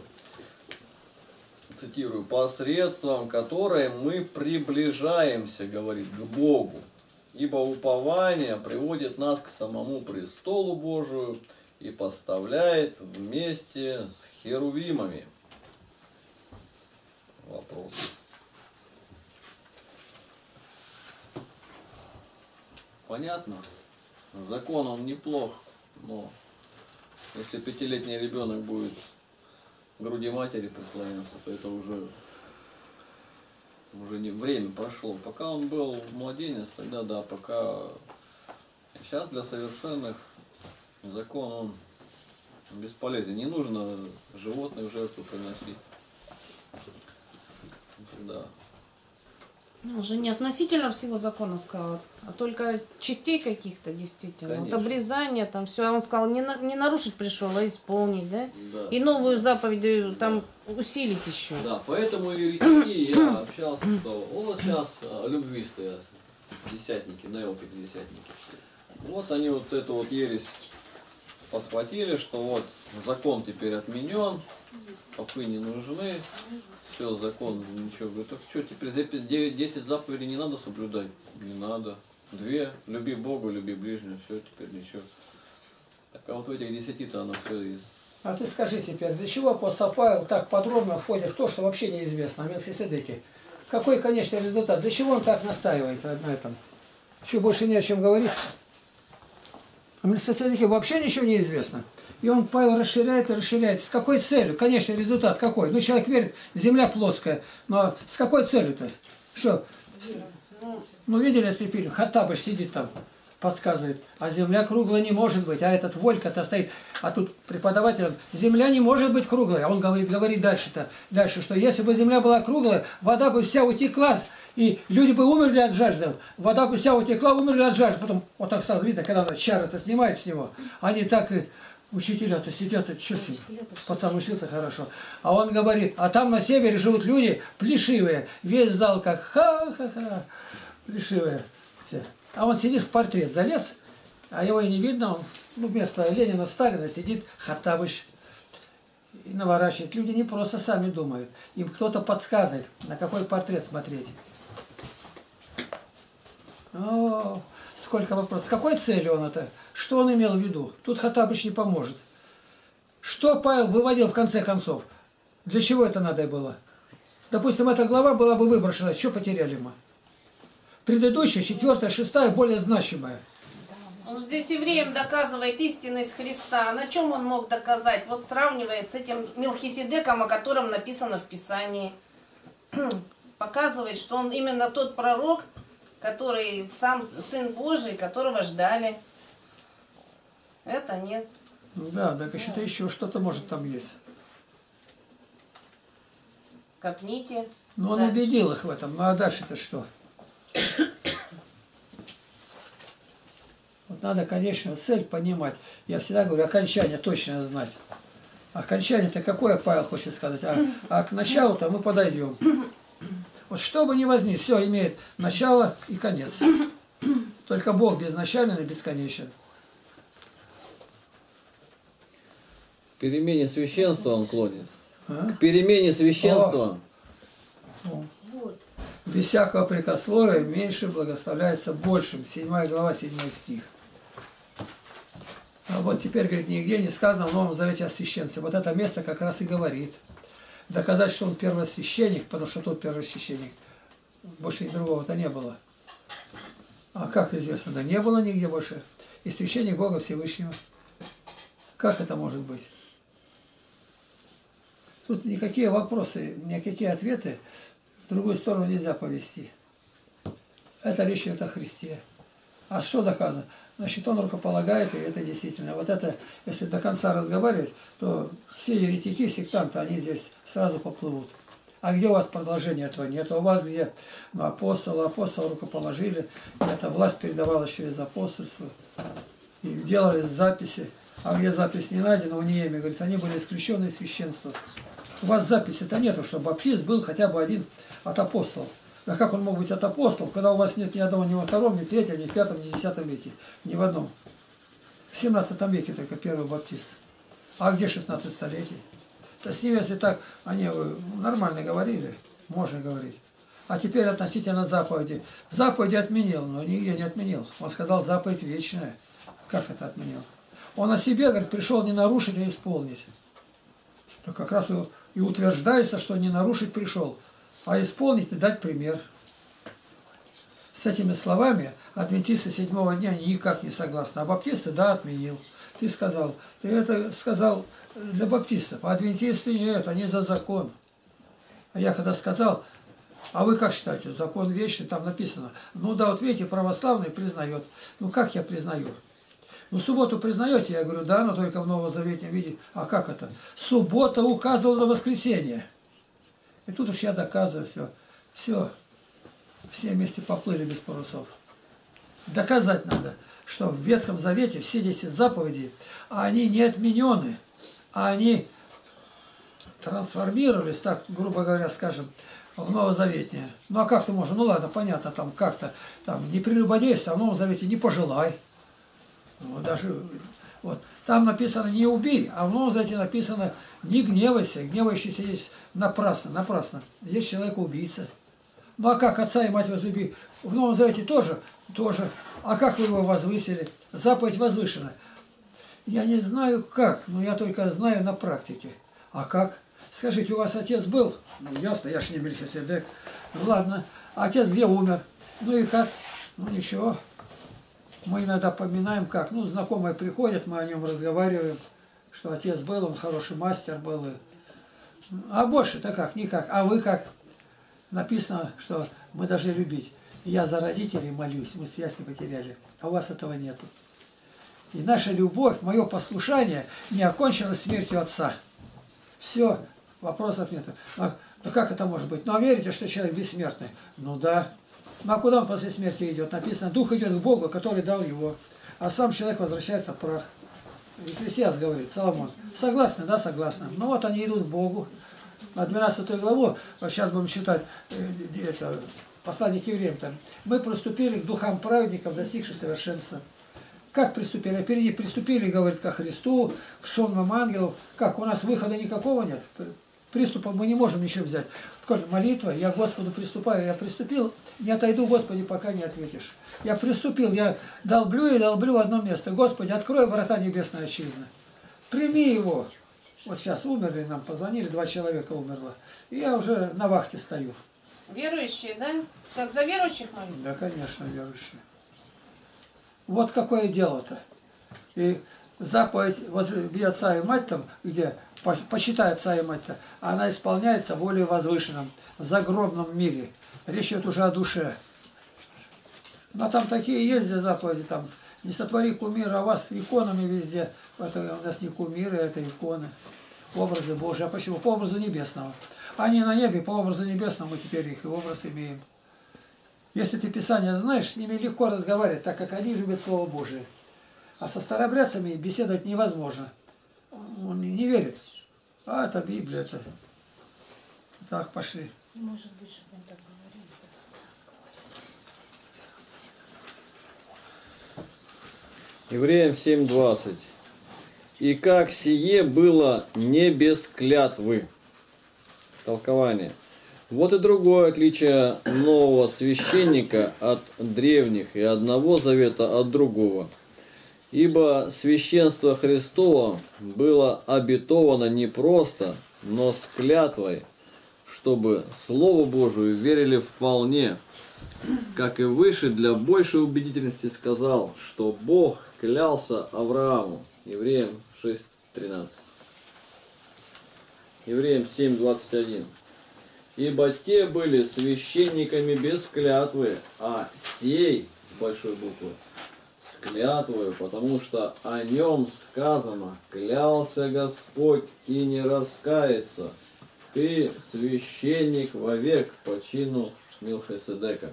цитирую, посредством которой мы приближаемся, говорит, к Богу, ибо упование приводит нас к самому престолу Божию и поставляет вместе с херувимами. Вопрос. Понятно? Закон он неплох, но если пятилетний ребенок будет груди матери прислонился, то это уже, уже не время прошло. Пока он был младенец, тогда да, пока сейчас для совершенных закон он бесполезен. Не нужно животных в жертву приносить. Да. Ну, уже не относительно всего закона сказал, а только частей каких-то действительно. Конечно. Вот обрезание там все. А он сказал, не, на, не нарушить пришел, а исполнить, да? Да. И новую заповедь там да. усилить еще. Да, поэтому и еретики, я общался, что вот сейчас любви стоят, десятники, неопик-десятники. Вот они вот эту вот ересь посхватили, что вот закон теперь отменен, попы не нужны. Все, закон, ничего. Говорю, так что, теперь десять заповедей не надо соблюдать? Не надо. Две. Люби Бога, люби ближнего. Все, теперь ничего. Так, а вот в этих десяти-то оно все есть. А ты скажи теперь, для чего апостол Павел так подробно входит в то, что вообще неизвестно о Мелхиседеке? Какой конечный результат? Для чего он так настаивает на этом? Еще больше не о чем говорить. О Мелхиседеке вообще ничего не известно. И он, Павел, расширяет и расширяет. С какой целью? Конечно, результат какой? Ну, человек верит, земля плоская. Но с какой целью-то? Что? Ну, видели, если фильм? Хаттабыч сидит там, подсказывает. А земля круглая не может быть. А этот Волька-то стоит. А тут преподаватель, он, земля не может быть круглая. А он говорит, говорит дальше-то. Дальше, что если бы земля была круглая, вода бы вся утекла. И люди бы умерли от жажды. Вода бы вся утекла, умерли от жажды. Потом, вот так сразу видно, когда чары-то снимают с него. Они так и... Учителя-то сидят, это что с ним? Пацан учился хорошо. А он говорит, а там на севере живут люди плешивые. Весь зал как ха-ха-ха, плешивые все. А он сидит в портрет, залез, а его и не видно. Он, ну, вместо Ленина, Сталина сидит Хаттабыч и наворачивает. Люди не просто сами думают. Им кто-то подсказывает, на какой портрет смотреть. О-о-о. Сколько вопросов. С какой целью он это? Что он имел в виду? Тут Хаттабыч не поможет. Что Павел выводил в конце концов? Для чего это надо было? Допустим, эта глава была бы выброшена. Что потеряли мы? Предыдущая, четвертая, шестая, более значимая. Он здесь евреям доказывает истинность Христа. На чем он мог доказать? Вот сравнивает с этим Мелхиседеком, о котором написано в Писании. Показывает, что он именно тот пророк, который сам Сын Божий, которого ждали. Это нет. Да, так еще-то да. еще что-то может там есть. Копните. Ну, он убедил их в этом. Ну, а дальше-то что? Вот надо конечную цель понимать. Я всегда говорю, окончание точно знать. Окончание-то какое, Павел хочет сказать? А, а к началу-то мы подойдем. Вот что бы ни возьми, все имеет начало и конец. Только Бог безначален и бесконечен. К перемене священства он клонит. А? К перемене священства. О. О. Без всякого прикословия меньше благословляется большим. седьмая глава, седьмой стих. А вот теперь, говорит, нигде не сказано в Новом Завете о священстве. Вот это место как раз и говорит. Доказать, что он первосвященник, потому что тот первосвященник. Больше другого-то не было. А как известно, да не было нигде больше. И священник Бога Всевышнего. Как это может быть? Тут никакие вопросы, никакие ответы в другую сторону нельзя повести. Это речь идет о Христе. А что доказано? Значит, он рукополагает, и это действительно. Вот это, если до конца разговаривать, то все еретики, сектанты, они здесь сразу поплывут. А где у вас продолжение этого? Нет. А у вас где? Ну, апостолы, апостолы рукоположили. Эта власть передавалась через апостольство. И делали записи. А где запись не найдена, у Неемии, говорится, они были исключены из священства. У вас записи-то нету, что баптист был хотя бы один от апостолов. А как он мог быть от апостолов, когда у вас нет ни одного, ни во втором, ни третьем, ни пятом, ни десятом веке? Ни в одном. В семнадцатом веке только первый баптист. А где шестнадцать столетий? То с ними, если так, они нормально говорили, можно говорить. А теперь относительно заповеди. Заповеди отменил, но нигде не отменил. Он сказал, заповедь вечная. Как это отменил? Он о себе, говорит, пришел не нарушить, а исполнить. То как раз и утверждается, что не нарушить пришел, а исполнить и дать пример. С этими словами адвентисты седьмого дня никак не согласны. А баптисты, да, отменил. Ты сказал, ты это сказал для баптистов. А адвентисты нет, они за закон. А я когда сказал, а вы как считаете, закон вечный, там написано. Ну да, вот видите, православный признает. Ну как я признаю? Ну, субботу признаете? Я говорю, да, но только в новозаветном виде. А как это? Суббота указывала на воскресенье. И тут уж я доказываю все. Все. Все вместе поплыли без парусов. Доказать надо, что в Ветхом Завете все десять заповедей, они не отменены, они трансформировались, так, грубо говоря, скажем, в Новозаветное. Ну а как ты можешь? Ну ладно, понятно, там как-то, там не прелюбодействуй, а в Новом Завете не пожелай. Вот, даже, вот. Там написано не убей, а в Новом Завете написано не гневайся, гневающийся есть напрасно, напрасно. Есть человек-убийца. Ну а как отца и мать возлюби? В Новом Завете тоже, тоже. А как вы его возвысили? Заповедь возвышена. Я не знаю как, но я только знаю на практике. А как? Скажите, у вас отец был? Ну, ясно, я ж не Мельхиседек. Ну, ладно. А отец где умер? Ну и как? Ну, ничего. Мы иногда поминаем как. Ну, знакомые приходят, мы о нем разговариваем, что отец был, он хороший мастер был. А больше-то как? Никак. А вы как? Написано, что мы должны любить. Я за родителей молюсь, мы связь не потеряли. А у вас этого нету. И наша любовь, мое послушание не окончилось смертью отца. Все, вопросов нет. А, ну как это может быть? Ну а верите, что человек бессмертный? Ну да. Ну а куда он после смерти идет? Написано, дух идет к Богу, который дал его. А сам человек возвращается в прах. Екклесиаст говорит, Соломон. Согласны, да, согласны. Ну вот они идут к Богу. На двенадцатую главу, сейчас будем читать это, послание к евреям. Там, мы приступили к духам праведников, достигших совершенства. Как приступили? А впереди приступили, говорит, ко Христу, к сонмам ангелов. Как? У нас выхода никакого нет. Приступа мы не можем ничего взять. Только молитва, я к Господу приступаю, я приступил, не отойду, Господи, пока не ответишь. Я приступил, я долблю и долблю в одно место. Господи, открой врата небесной отчизны. Прими его. Вот сейчас умерли, нам позвонили, два человека умерло. И я уже на вахте стою. Верующие, да? Как за верующих молитесь? Да, конечно, верующие. Вот какое дело-то. И заповедь возлюби отца и мать там, где почитай отца и мать-то, она исполняется более возвышенном, в загробном мире. Речь идет уже о душе. Но там такие есть где заповеди, там, не сотвори кумира, а вас иконами везде. Это у нас не кумиры, это иконы. Образы Божьи. А почему? По образу небесного. Они на небе, по образу небесному мы теперь их и образ имеем. Если ты Писание знаешь, с ними легко разговаривать, так как они любят Слово Божие. А со старобрядцами беседовать невозможно. Он не верит. А это Библия. Это... Так, пошли. Может быть, что он так говорит. Евреям семь двадцать. И как сие было не без клятвы. Толкование. Вот и другое отличие нового священника от древних и одного завета от другого. Ибо священство Христово было обетовано не просто, но с клятвой, чтобы Слову Божию верили вполне. Как и выше, для большей убедительности сказал, что Бог клялся Аврааму. Евреям шесть тринадцать. Евреям семь двадцать один. Ибо те были священниками без клятвы, а сей, большой буквы, с клятвою, потому что о нем сказано, клялся Господь и не раскается, ты священник вовек по чину Милхиседека.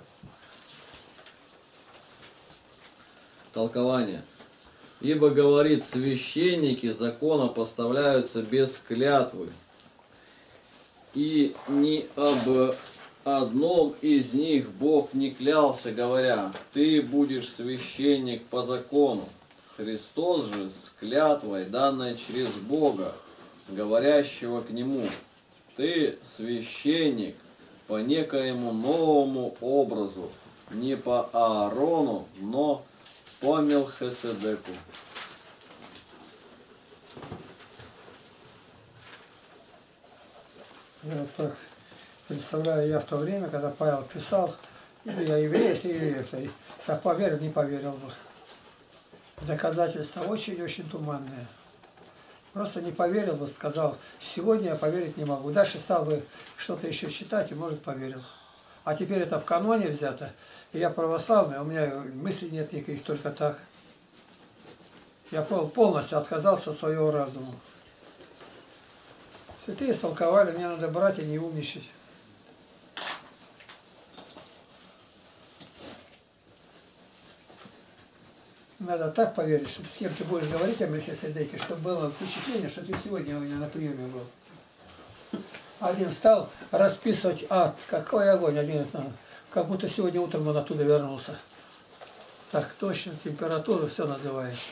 Толкование. Ибо, говорит, священники закона поставляются без клятвы, и ни об одном из них Бог не клялся, говоря, ты будешь священник по закону. Христос же с клятвой, данной через Бога, говорящего к нему, ты священник по некоему новому образу, не по Аарону, но по Милхиседеку. Я так представляю, я в то время, когда Павел писал, или я еврей, если еврей, я поверил, не поверил бы. Доказательства очень-очень туманные. Просто не поверил бы, сказал, сегодня я поверить не могу. Дальше стал бы что-то еще читать и, может, поверил. А теперь это в каноне взято, и я православный, у меня мыслей нет никаких, только так. Я полностью отказался от своего разума. Святые истолковали, мне надо брать и не умничать. Надо так поверить, что с кем ты будешь говорить о Мельхиседеке, чтобы было впечатление, что ты сегодня у меня на приеме был. Один стал расписывать ад, какой огонь, один, как будто сегодня утром он оттуда вернулся. Так точно, температуру, все называешь.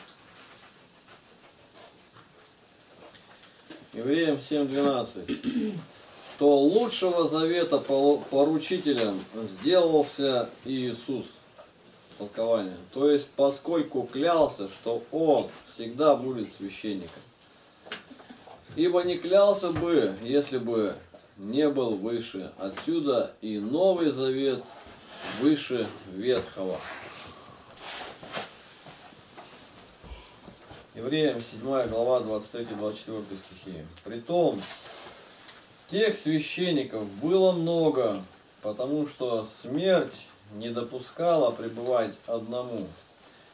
Евреям семь двенадцать. То лучшего завета поручителем сделался Иисус. Толкование. То есть, поскольку клялся, что он всегда будет священником. Ибо не клялся бы, если бы не был выше. Отсюда и Новый Завет выше Ветхого. Евреям седьмая глава двадцать три — двадцать четыре стихи. Притом, тех священников было много, потому что смерть не допускала пребывать одному,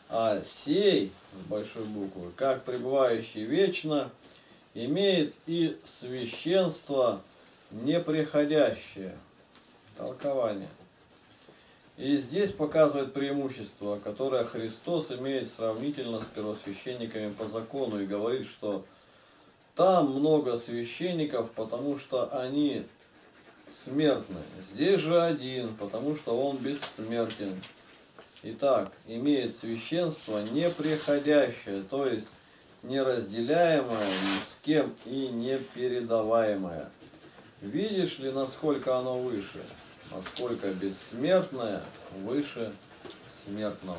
а сей, с большой буквы, как пребывающий вечно, имеет и священство неприходящее. Толкование. И здесь показывает преимущество, которое Христос имеет сравнительно с первосвященниками по закону, и говорит, что там много священников, потому что они смертны. Здесь же один, потому что он бессмертен. Итак, имеет священство неприходящее, то есть неразделяемое ни с кем и непередаваемое. Видишь ли, насколько оно выше? Насколько бессмертное выше смертного.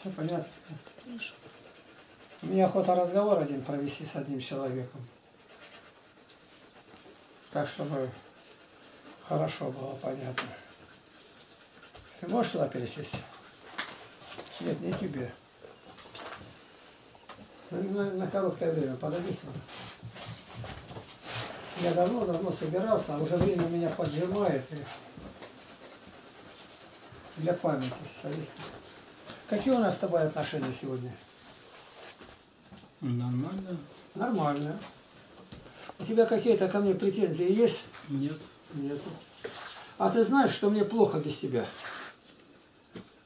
Все понятно. У меня охота разговор один провести с одним человеком. Так, чтобы хорошо было понятно. Ты можешь сюда пересесть? Нет, не тебе. На, на, на короткое время подавись. Я давно-давно собирался, а уже время меня поджимает. И для памяти. Какие у нас с тобой отношения сегодня? Нормально. Нормально. У тебя какие-то ко мне претензии есть? Нет. Нет. А ты знаешь, что мне плохо без тебя?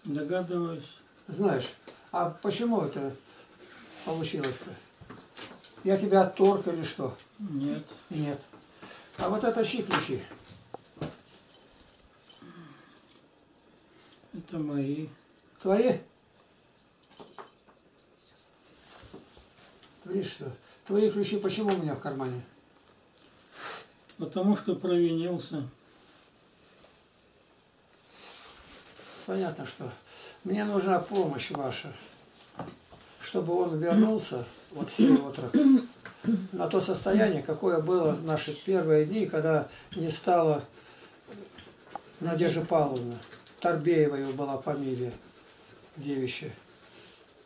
Догадываюсь. Знаешь. А почему это получилось-то? Я тебя отторг или что? Нет. Нет. А вот отащи ключи. Это мои. Твои? Видишь что? Твои ключи почему у меня в кармане? Потому что провинился. Понятно, что мне нужна помощь ваша. Чтобы он вернулся вот сегодня утро на то состояние, какое было в наши первые дни, когда не стало Надежда Павловна. Торбеева его была фамилия, девичья.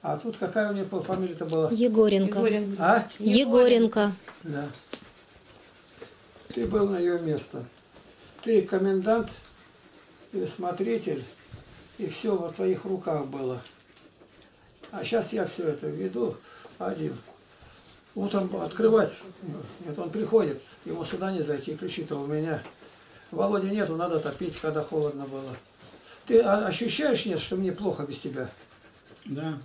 А тут какая у нее фамилия-то была? Егоренко. Егоренко. А? Егоренко. Да. Ты был на ее место. Ты комендант, ты смотритель, и все во твоих руках было. А сейчас я все это веду один. Утром открывать. Нет, он приходит, ему сюда не зайти, ключи-то у меня. Володи нету, надо топить, когда холодно было. Ты ощущаешь, нет, что мне плохо без тебя? Да.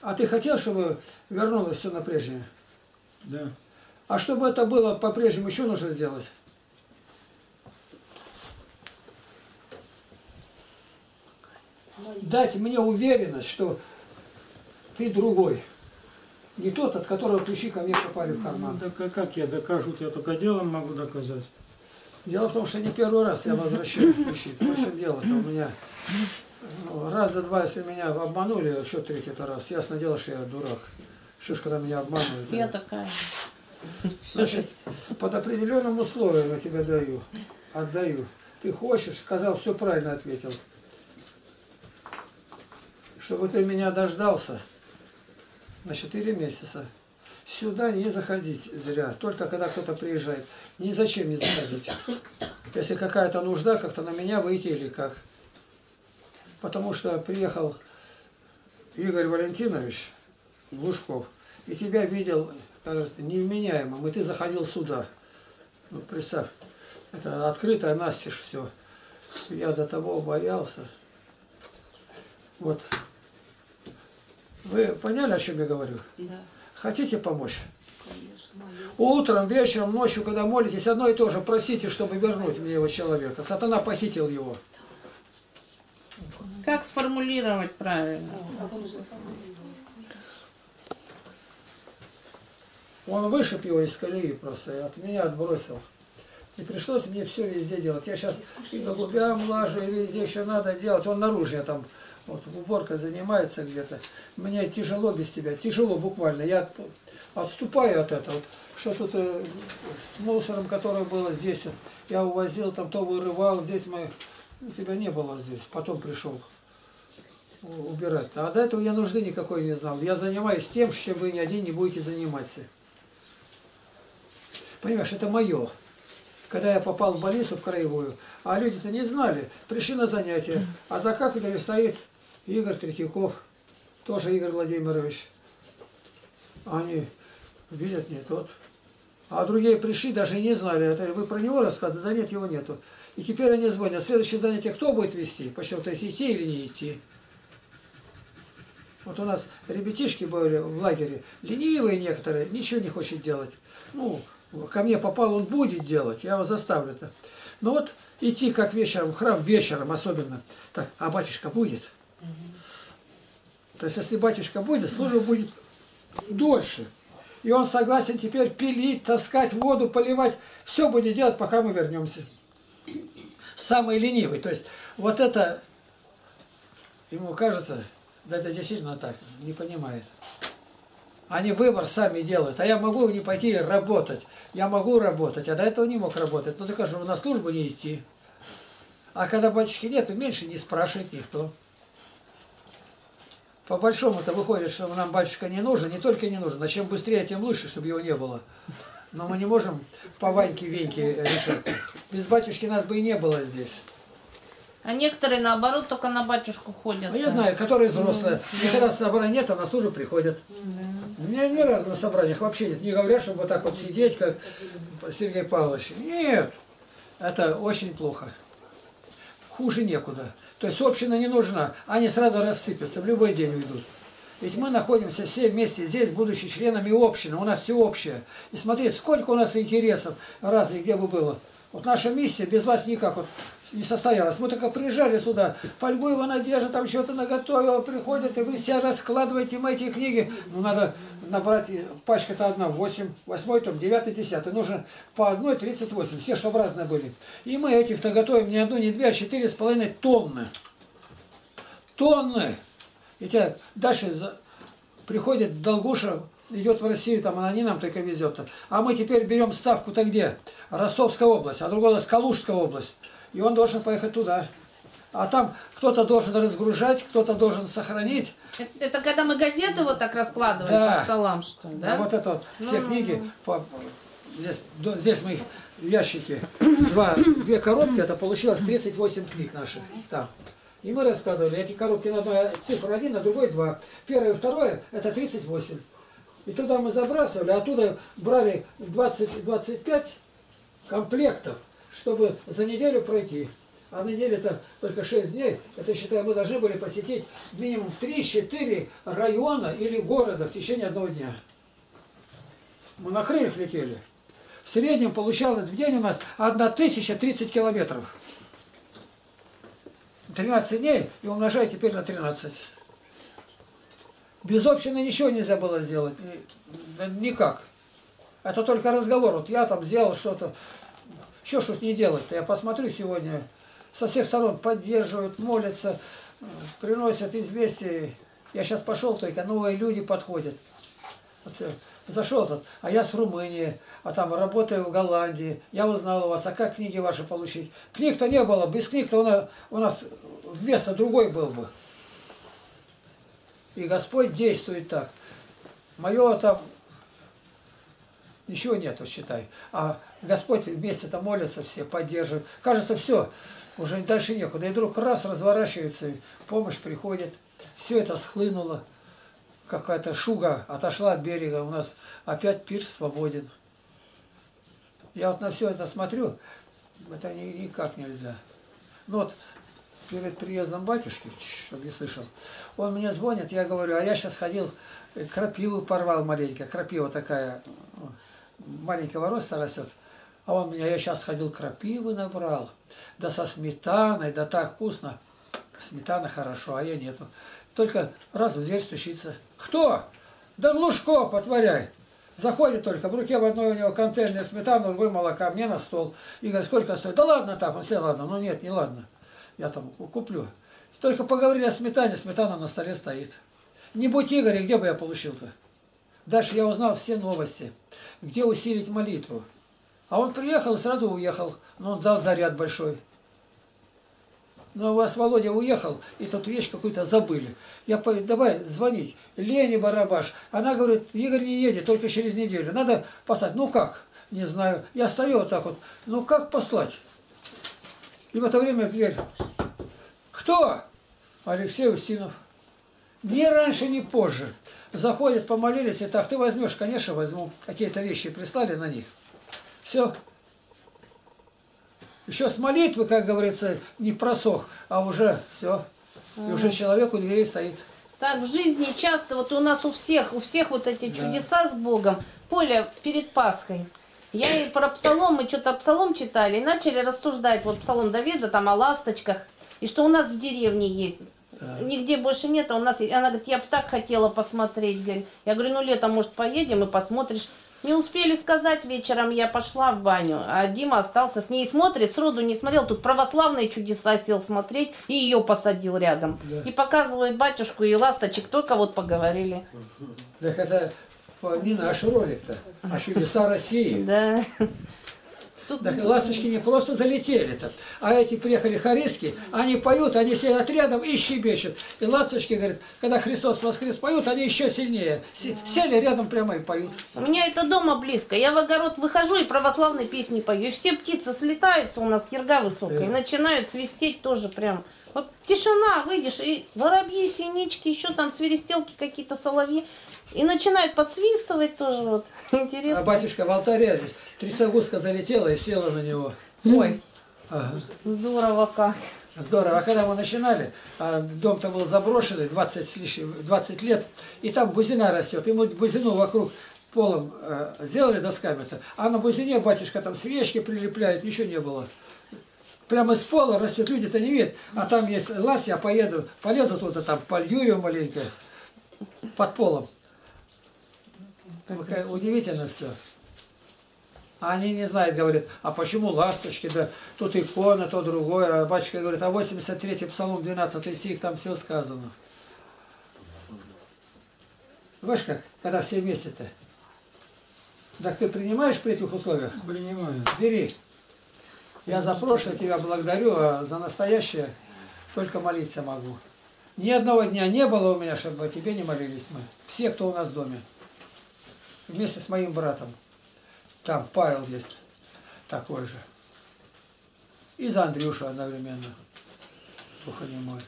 А ты хотел, чтобы вернулось все на прежнее? Да. А чтобы это было по-прежнему, что нужно сделать? Дать мне уверенность, что ты другой. Не тот, от которого ключи ко мне попали в карман. Да как, как я докажу? Я только делом могу доказать. Дело в том, что не первый раз я возвращаю ключи. В чем дело-то у меня? Раз до два, если меня обманули, еще третий-то раз. Ясно дело, что я дурак. Что ж, когда меня обманывают. Я такая. Значит, под определенным условием я тебя даю. Отдаю. Ты хочешь, сказал, все правильно ответил. Чтобы ты меня дождался на четыре месяца. Сюда не заходить зря, только когда кто-то приезжает. Ни зачем не заходить. Если какая-то нужда, как-то на меня выйти или как. потому что приехал Игорь Валентинович Глушков, и тебя видел невменяемым, и ты заходил сюда. Ну, представь, это открытое настежь все. Я до того боялся. Вот. Вы поняли, о чем я говорю? Да. Хотите помочь? Конечно. Утром, вечером, ночью, когда молитесь, одно и то же. Просите, чтобы вернуть мне его человека. Сатана похитил его. Как сформулировать правильно? Он вышиб его из колеи просто, от меня отбросил. И пришлось мне все везде делать. Я сейчас и до глубя млажу, и везде еще надо делать. Он наружье там, вот, уборка занимается где-то. Мне тяжело без тебя, тяжело буквально. Я отступаю от этого. Что тут с мусором, которое было здесь, я увозил, там то вырывал, здесь мы... Тебя не было здесь, потом пришел убирать. А до этого я нужды никакой не знал. Я занимаюсь тем, чем вы ни один не будете заниматься. Понимаешь, это мое. Когда я попал в больницу, в краевую, а люди-то не знали, пришли на занятия. А за кафедрой стоит Игорь Третьяков, тоже Игорь Владимирович. Они видят, не тот. А другие пришли, даже не знали. Это вы про него рассказывали? Да нет, его нету. И теперь они звонят. Следующее занятие кто будет вести? Почему? То есть идти или не идти? Вот у нас ребятишки были в лагере, ленивые некоторые, ничего не хочет делать. Ну, ко мне попал, он будет делать, я его заставлю-то. Ну вот, идти как вечером, в храм вечером особенно. Так, а батюшка будет? Угу. То есть если батюшка будет, служба будет дольше. И он согласен теперь пилить, таскать воду, поливать. Все будет делать, пока мы вернемся. Самый ленивый. То есть вот это, ему кажется, да это действительно так, не понимает. Они выбор сами делают. А я могу не пойти работать. Я могу работать, а до этого не мог работать. Ну, докажу, на службу не идти. А когда батюшки нету, меньше не спрашивает никто. По большому-то выходит, что нам батюшка не нужен, не только не нужен, а чем быстрее, тем лучше, чтобы его не было. Но мы не можем по Ваньке-Веньке решать. Без батюшки нас бы и не было здесь. А некоторые, наоборот, только на батюшку ходят. Ну, я знаю, которые взрослые. Никогда собрания нет, а на службу приходят. У меня ни разу на собраниях вообще нет. Не говорят, чтобы вот так вот сидеть, как Сергей Павлович. Нет, это очень плохо. Хуже некуда. То есть община не нужна. Они сразу рассыпятся, в любой день уйдут. Ведь мы находимся все вместе здесь, будучи членами общины. У нас все общее. И смотри, сколько у нас интересов раз и где бы было. Вот наша миссия без вас никак вот не состоялась. Мы только приезжали сюда, Польгуева Надежда там что-то наготовила, приходит, и вы все раскладываете мы эти книги. Ну, надо набрать, пачка-то одна, восемь, восьмой том, девятый, десятый. Нужно по одной тридцать восемь, все, чтобы разные были. И мы этих-то готовим не одну, не две, а четыре с половиной тонны. Тонны. И тебя дальше за... приходит Долгуша, идет в Россию, там она не нам только везет. -то. А мы теперь берем ставку-то где? Ростовская область, а другой у нас Калужская область. И он должен поехать туда. А там кто-то должен разгружать, кто-то должен сохранить. Это, это когда мы газеты вот так раскладываем, да, по столам, что ли, да? Да, вот это вот, все ну, книги, ну, по... здесь, до, здесь мы их ящики, Два, две коробки, это получилось тридцать восемь книг наших. Там. И мы раскладывали эти коробки на одной цифра один, на другой два. Первое и второе это тридцать восемь. И туда мы забрасывали, оттуда брали двадцать-двадцать пять комплектов, чтобы за неделю пройти. А на неделе-то только шесть дней. Это, считаю, мы должны были посетить минимум три-четыре района или города в течение одного дня. Мы на крыльях летели. В среднем получалось в день у нас тысяча тридцать километров. тринадцать дней и умножай теперь на тринадцать. Без общины ничего нельзя было сделать. Никак. Это только разговор. Вот я там сделал что-то. Еще что-то не делать-то. Я посмотрю сегодня. Со всех сторон поддерживают, молятся, приносят известия. Я сейчас пошел только, новые люди подходят. Вот зашел тут, а я с Румынии, а там работаю в Голландии, я узнал у вас, а как книги ваши получить? Книг-то не было, без книг-то у нас, у нас вместо другой был бы. И Господь действует так. Мое там ничего нету, считай. А Господь вместе-то молится, все поддерживает. Кажется, все, уже дальше некуда. И вдруг раз, разворачивается, помощь приходит. Все это схлынуло. Какая-то шуга отошла от берега. У нас опять пирс свободен. Я вот на все это смотрю, это никак нельзя. Ну вот перед приездом батюшки, чтобы не слышал, он мне звонит, я говорю, а я сейчас ходил, крапиву порвал маленько. Крапива такая, маленького роста растет. А он меня, я сейчас ходил, крапивы набрал. Да со сметаной, да так вкусно. Сметана хорошо, а я нету. Только раз в дверь стучится. Кто? Да Глушко, потворяй. Заходит только, в руке в одной у него контейнер сметана, в другой молока, мне на стол. И говорит, сколько стоит? Да ладно так, он все ладно. Ну нет, не ладно. Я там куплю. Только поговорили о сметане, сметана на столе стоит. Не будь Игоря, где бы я получил-то? Дальше я узнал все новости. Где усилить молитву. А он приехал и сразу уехал. Но он дал заряд большой. Но у вас Володя уехал, и тут вещь какую-то забыли. Я говорю, давай звонить. Лене Барабаш. Она говорит, Игорь не едет, только через неделю. Надо послать. Ну как? Не знаю. Я стою вот так вот. Ну как послать? И в это время дверь. Кто? Алексей Устинов. Ни раньше, ни позже. Заходят, помолились, и так, ты возьмешь, конечно, возьму. Какие-то вещи прислали на них. Все. Еще с молитвы, как говорится, не просох, а уже все. И уже человек у двери стоит. Так в жизни часто, вот у нас у всех, у всех вот эти чудеса, да, с Богом. Поля перед Пасхой. Я и про псалом, мы что-то псалом читали, и начали рассуждать, вот псалом Давида, там о ласточках, и что у нас в деревне есть. Да. Нигде больше нет, а у нас... Она говорит, я бы так хотела посмотреть. Говорит. Я говорю, ну летом, может, поедем и посмотришь. Не успели сказать, вечером я пошла в баню, а Дима остался с ней и смотрит, сроду не смотрел, тут православные чудеса сел смотреть и ее посадил рядом. Да. И показывает батюшку и ласточек, только вот поговорили. Да это не наш ролик-то, а чудеса России. Да. Тут... Так, ласточки не просто залетели-то, а эти приехали хористки, они поют, они сидят рядом и щебечут. И ласточки, говорят, когда Христос воскрес, поют, они еще сильнее. Сели рядом прямо и поют. У меня это дома близко. Я в огород выхожу и православные песни пою. И все птицы слетаются, у нас ерга высокая, и начинают свистеть тоже прям. Вот тишина, выйдешь, и воробьи, синички, еще там свиристелки какие-то, соловьи. И начинают подсвистывать тоже, вот, интересно. А батюшка в алтаре здесь, трясогузка залетела и села на него. Ой, ага. Здорово как. Здорово. А когда мы начинали, дом-то был заброшенный, двадцать, двадцать лет, и там бузина растет, и мы бузину вокруг полом сделали досками-то, а на бузине батюшка там свечки прилепляет, ничего не было. Прямо из пола растет, люди-то не видят, а там есть лаз, я поеду, полезу туда, там полью ее маленько под полом. Удивительно все. А они не знают, говорят, а почему ласточки, да тут икона, то другое. А батюшка говорит, а восемьдесят третий псалом, двенадцатый стих, там все сказано. Знаешь как, когда все вместе-то? Так ты принимаешь при этих условиях? Принимаю. Бери. Я за прошлое тебя благодарю, а за настоящее только молиться могу. Ни одного дня не было у меня, чтобы тебе не молились мы. Все, кто у нас в доме. Вместе с моим братом. Там Павел есть такой же. И за Андрюшу одновременно. Глухонемой.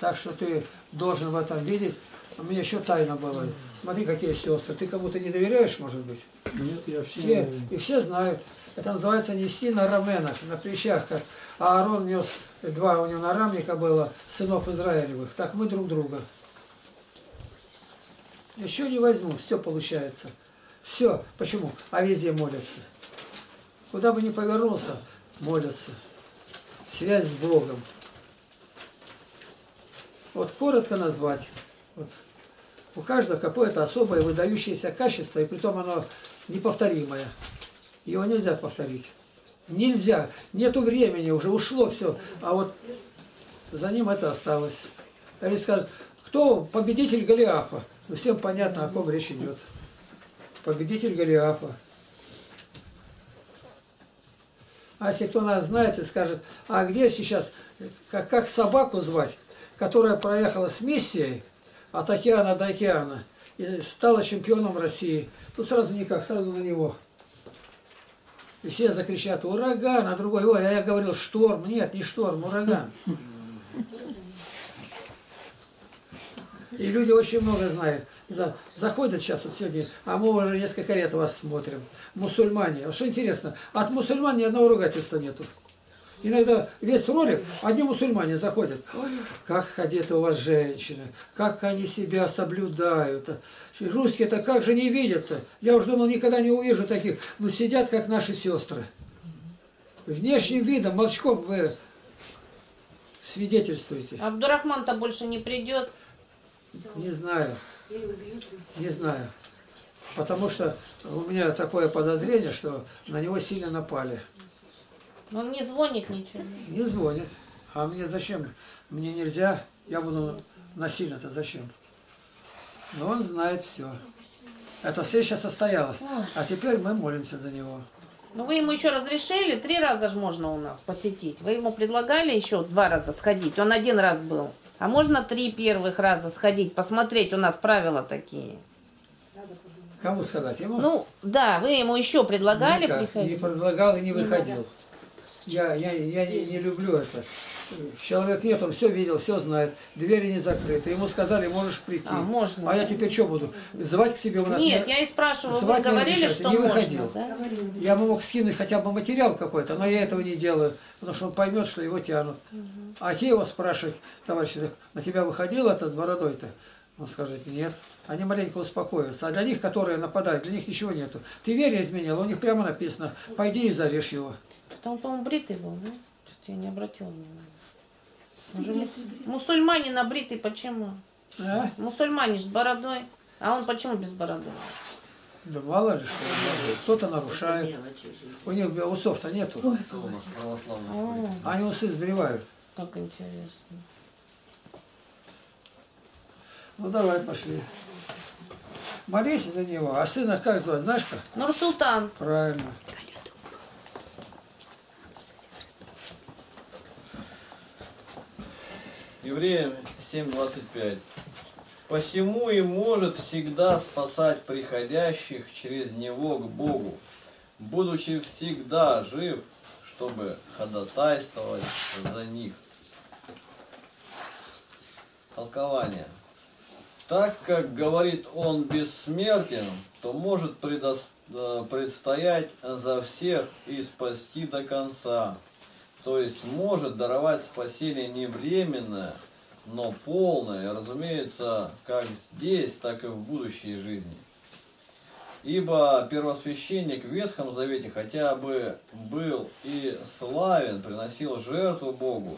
Так что ты должен в этом видеть. У меня еще тайна была. Смотри, какие сестры. Ты кому-то не доверяешь, может быть? Нет, я все, все не. И все знают. Это называется нести на раменах, на плечах. Как Аарон нес, два у него нарамника было, сынов Израилевых. Так мы друг друга. Еще не возьму, все получается. Все. Почему? А везде молятся. Куда бы ни повернулся, молятся. Связь с Богом. Вот коротко назвать. Вот. У каждого какое-то особое выдающееся качество, и притом оно неповторимое. Его нельзя повторить. Нельзя. Нету времени, уже ушло все. А вот за ним это осталось. Или скажут, кто победитель Голиафа? Ну, всем понятно, о ком речь идет. Победитель Голиафа. А если кто нас знает и скажет, а где сейчас, как, как собаку звать, которая проехала с миссией от океана до океана, и стала чемпионом России. Тут сразу никак, сразу на него. И все закричат: ураган, а другой: ой, а я говорил шторм. Нет, не шторм, ураган. И люди очень много знают. Заходят сейчас вот сегодня, а мы уже несколько лет вас смотрим. Мусульмане. Что интересно, от мусульман ни одного ругательства нету. Иногда весь ролик одни мусульмане заходят. Как ходят у вас женщины, как они себя соблюдают. Русские-то как же не видят-то? Я уже думал, никогда не увижу таких. Но сидят, как наши сестры. Внешним видом, молчком вы свидетельствуете. Абдурахман-то больше не придет. Не знаю. Не знаю. Потому что у меня такое подозрение, что на него сильно напали. Он не звонит ничего. Не звонит. А мне зачем? Мне нельзя. Я буду насильно-то зачем? Но он знает все. Эта встреча состоялась. А теперь мы молимся за него. Ну вы ему еще разрешили? Три раза же можно у нас посетить. Вы ему предлагали еще два раза сходить? Он один раз был. А можно три первых раза сходить, посмотреть? У нас правила такие. Кому сказать? Ему? Ну, да, вы ему еще предлагали никак приходить? Не предлагал и не выходил. Я, я, я не, не люблю это. Человек нет, он все видел, все знает. Двери не закрыты. Ему сказали: можешь прийти. А, можно. А я теперь что буду? Звать к себе у нас? Нет, не... я и спрашиваю, вы говорили, что не выходил. Можно, да? Я бы мог скинуть хотя бы материал какой-то, но я этого не делаю, потому что он поймет, что его тянут. Угу. А те его спрашивают: товарищ, на тебя выходил этот с бородой-то? Он скажет: нет. Они маленько успокоятся. А для них, которые нападают, для них ничего нету. Ты вере изменил, у них прямо написано: пойди и зарежь его. Там, по-моему, бритый был, да? Что-то я не обратила внимания. Мусульманин, а бритый почему? А? Мусульманин с бородой. А он почему без бороды? Да мало ли что. Кто-то нарушает. У них усов-то нету. Ой, у нас православных. Они усы сбривают. Как интересно. Ну давай, пошли. Молись за него. А сына как звать, знаешь как? Нурсултан. Правильно. Евреям семь двадцать пять. Посему и может всегда спасать приходящих через него к Богу, будучи всегда жив, чтобы ходатайствовать за них. Толкование. Так как, говорит, он бессмертен, то может предстоять за всех и спасти до конца. То есть может даровать спасение не временное, но полное, разумеется, как здесь, так и в будущей жизни. Ибо первосвященник в Ветхом Завете, хотя бы был и славен, приносил жертву Богу,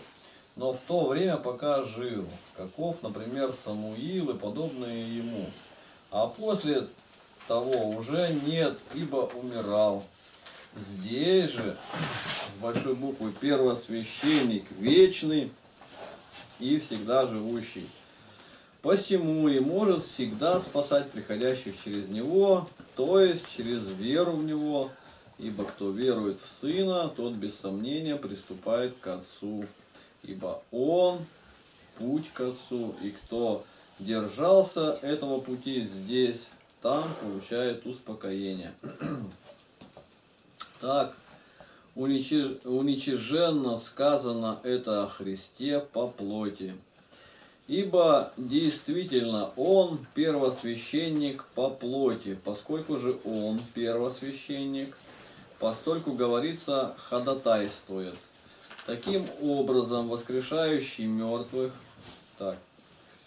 но в то время пока жил, каков, например, Самуил и подобные ему. А после того уже нет, ибо умирал. Здесь же, с большой буквы, первосвященник вечный и всегда живущий. Посему и может всегда спасать приходящих через него, то есть через веру в него. Ибо кто верует в Сына, тот без сомнения приступает к Отцу. Ибо Он – путь к Отцу, и кто держался этого пути здесь, там получает успокоение. Так уничиженно сказано это о Христе по плоти. Ибо действительно Он первосвященник по плоти, поскольку же Он первосвященник, постольку говорится ходатайствует. Таким образом воскрешающий мертвых, так,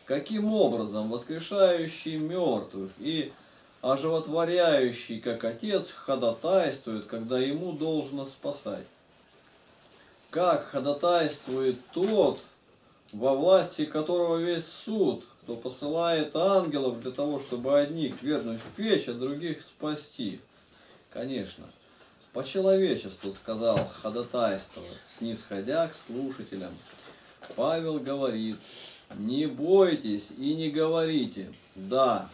каким образом воскрешающий мертвых и оживотворяющий, как Отец, ходатайствует, когда ему должно спасать. Как ходатайствует тот, во власти которого весь суд, кто посылает ангелов для того, чтобы одних вернуть в печь, а других спасти. Конечно, по человечеству сказал ходатайствовать, снисходя к слушателям. Павел говорит: не бойтесь и не говорите, да,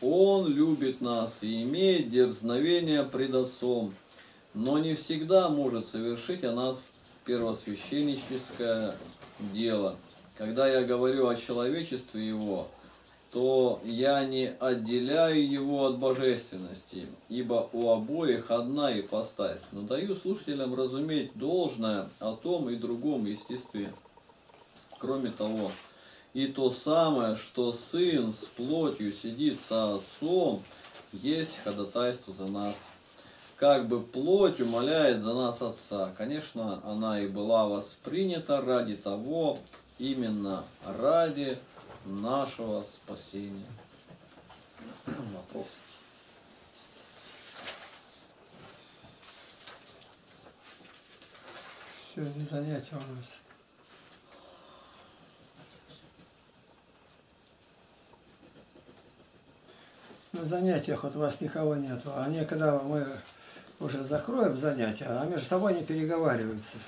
Он любит нас и имеет дерзновение пред Отцом, но не всегда может совершить о нас первосвященническое дело. Когда я говорю о человечестве его, что я не отделяю его от божественности, ибо у обоих одна ипостась, но даю слушателям разуметь должное о том и другом естестве. Кроме того, и то самое, что сын с плотью сидит со отцом, есть ходатайство за нас. Как бы плоть умоляет за нас отца. Конечно, она и была воспринята ради того, именно ради нашего спасения. Вопрос. Все, не занятие у нас. На занятиях вот вас никого нету, а некогда мы уже закроем занятия, а между собой не переговариваются.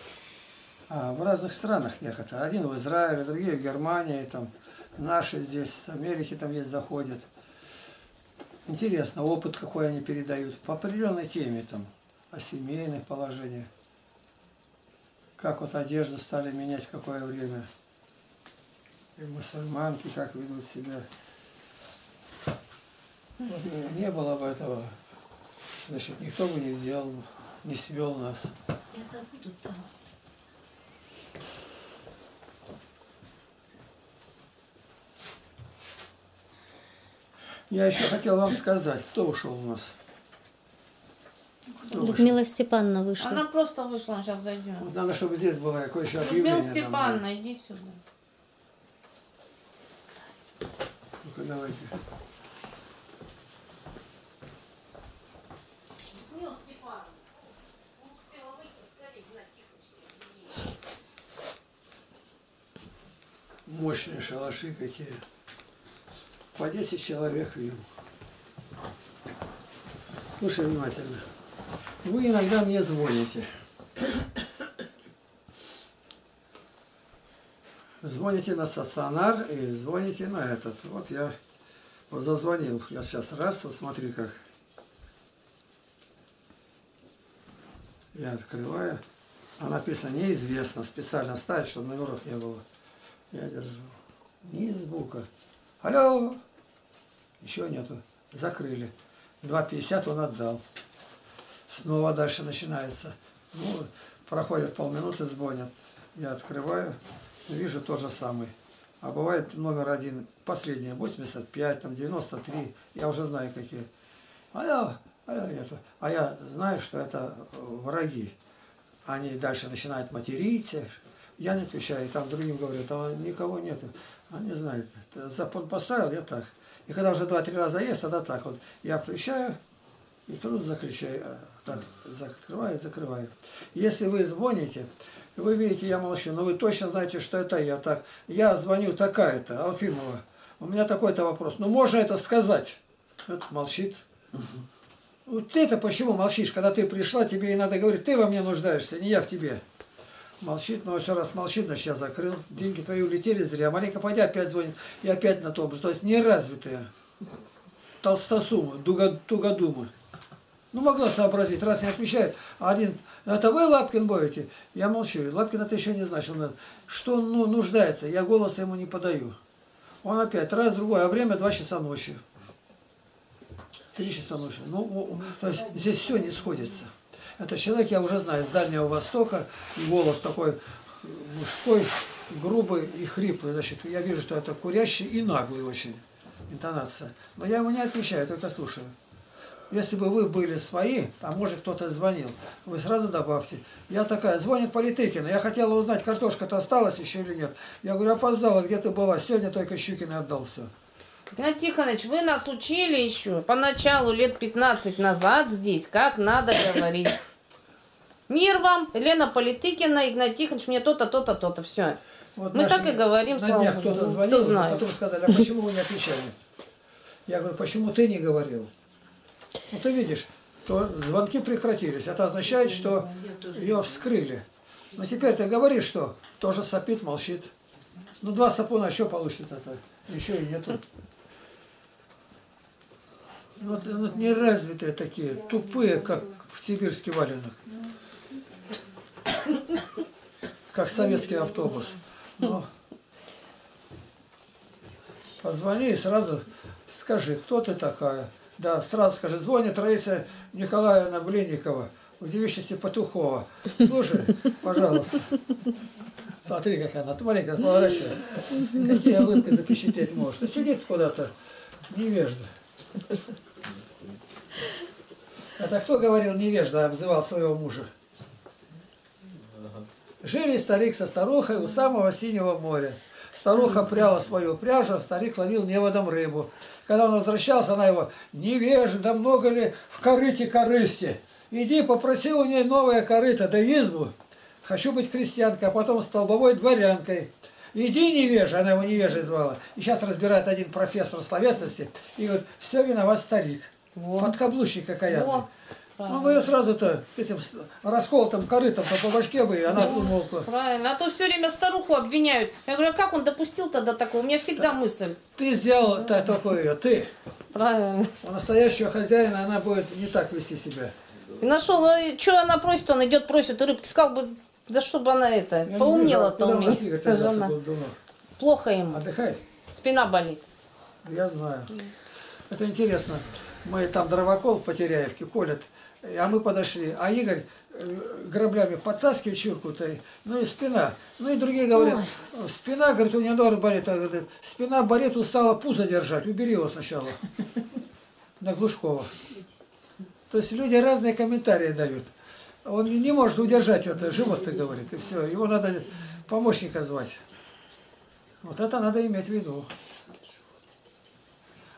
А в разных странах некоторые. Один в Израиле, другие в Германии, там, наши здесь, с Америки там есть заходят. Интересно, опыт какой они передают по определенной теме, там, о семейных положениях. Как вот одежду стали менять в какое время. И мусульманки как ведут себя. Вот, не было бы этого, значит, никто бы не сделал, не свел нас. Я забуду там. Я еще хотел вам сказать, кто ушел у нас? Кто Людмила вышел? Степановна вышла. Она просто вышла, сейчас зайдем. Вот надо, чтобы здесь было какое еще объявление. Людмила Степановна, иди сюда. Ну-ка, давайте. Мощные шалаши какие. По десять человек вьем. Слушай внимательно. Вы иногда мне звоните. Звоните на стационар и звоните на этот. Вот я вот зазвонил. Я сейчас раз, вот смотри как. Я открываю. А написано неизвестно. Специально ставить, чтобы номеров не было. Я держу. Ни звука. Алло! Еще нету. Закрыли. два пятьдесят он отдал. Снова дальше начинается. Ну, проходит полминуты, звонят. Я открываю. Вижу то же самое. А бывает номер один, последний, восемьдесят пять, там девяносто три. Я уже знаю какие. Алло! Алло, нету. А я знаю, что это враги. Они дальше начинают материться. Я не отвечаю, там другим говорю, там никого нет. Он не знает. Запон поставил, я так. И когда уже два-три раза есть, тогда так вот. Я включаю и труд заключаю. Так, закрываю, закрываю. Если вы звоните, вы видите, я молчу, но вы точно знаете, что это я. Так, я звоню такая-то, Алфимова. У меня такой-то вопрос. Ну, можно это сказать? Вот молчит. Вот ты-то почему молчишь? Когда ты пришла, тебе и надо говорить, ты во мне нуждаешься, не я в тебе. Молчит, но еще раз молчит, значит я закрыл. Деньги твои улетели зря. Маленько пойди, опять звонит. И опять на том, что есть неразвитая. Толстосума, тугодума. Ну, могла сообразить, раз не отмечает. Один, это вы Лапкин будете? Я молчу. Лапкин это еще не значит. Он, что он ну, нуждается, я голоса ему не подаю. Он опять, раз, другой, а время два часа ночи. Три часа ночи. Ну, то есть здесь все не сходится. Это человек, я уже знаю, с Дальнего Востока, голос такой мужской, грубый и хриплый. Значит, я вижу, что это курящий и наглый очень интонация. Но я его не отмечаю, только слушаю. Если бы вы были свои, а может кто-то звонил, вы сразу добавьте. Я такая, звонит Политыкина, я хотела узнать, картошка-то осталась еще или нет. Я говорю, опоздала, где ты была, сегодня только Щукина отдал все. Игнат Тихонович, вы нас учили еще поначалу лет пятнадцать назад здесь, как надо говорить. Мир вам, Елена Политыкина, Игнат Тихонович, мне то-то, то-то, то-то, все. Вот мы так и говорим, слава Богу. Кто-то звонил, кто знает. Потом сказали, а почему вы не отвечали? Я говорю, почему ты не говорил? Ну ты видишь, то звонки прекратились, это означает, что ее вскрыли. Но теперь ты говоришь, что тоже сопит, молчит. Ну два сапуна еще получит это, еще и нету. Вот, вот неразвитые такие, тупые, как в сибирский валенок. Как советский автобус. Но Позвони и сразу скажи, кто ты такая. Да, сразу скажи, звонит Раиса Николаевна Блинникова, удивившаяся Петухова. Слушай, пожалуйста. Смотри, какая она, ты маленькая, поворачивай. Какие улыбки запечатлеть можешь. Ну, сидит куда-то невежда. Это кто говорил невежда, обзывал своего мужа? Жили старик со старухой у самого синего моря. Старуха пряла свою пряжу, а старик ловил неводом рыбу. Когда он возвращался, она его: невежда, много ли в корыте корысти? Иди попроси у ней новое корыто, да избу. Хочу быть крестьянкой, а потом столбовой дворянкой. Иди, невежа, она его невежей звала. И сейчас разбирает один профессор словесности и говорит: все виноват старик. Подкаблучник окаянный. Ну, мы ее сразу-то этим расколотым корытом по башке бы, и она умолкла. Правильно, а то все время старуху обвиняют. Я говорю, а как он допустил тогда такого? У меня всегда да. мысль. Ты сделал да. такое ее, ты. Правильно. У настоящего хозяина она будет не так вести себя. И нашел, а что она просит, он идет, просит у рыбки. Сказал бы, да чтобы она это, поумнела-то у меня. Плохо ему. Отдыхай. Спина болит. Я знаю. Это интересно. Мы там дровокол в Потеряевке колят, а мы подошли, а Игорь граблями подтаскивает чурку-то, ну и спина. Ну и другие говорят, ой, спина, говорит, у нее норм болит, а, говорит, спина болит, устала пузо держать, убери его сначала. На Глушкова. То есть люди разные комментарии дают. Он не может удержать это живот-то, говорит, и все, его надо помощника звать. Вот это надо иметь в виду.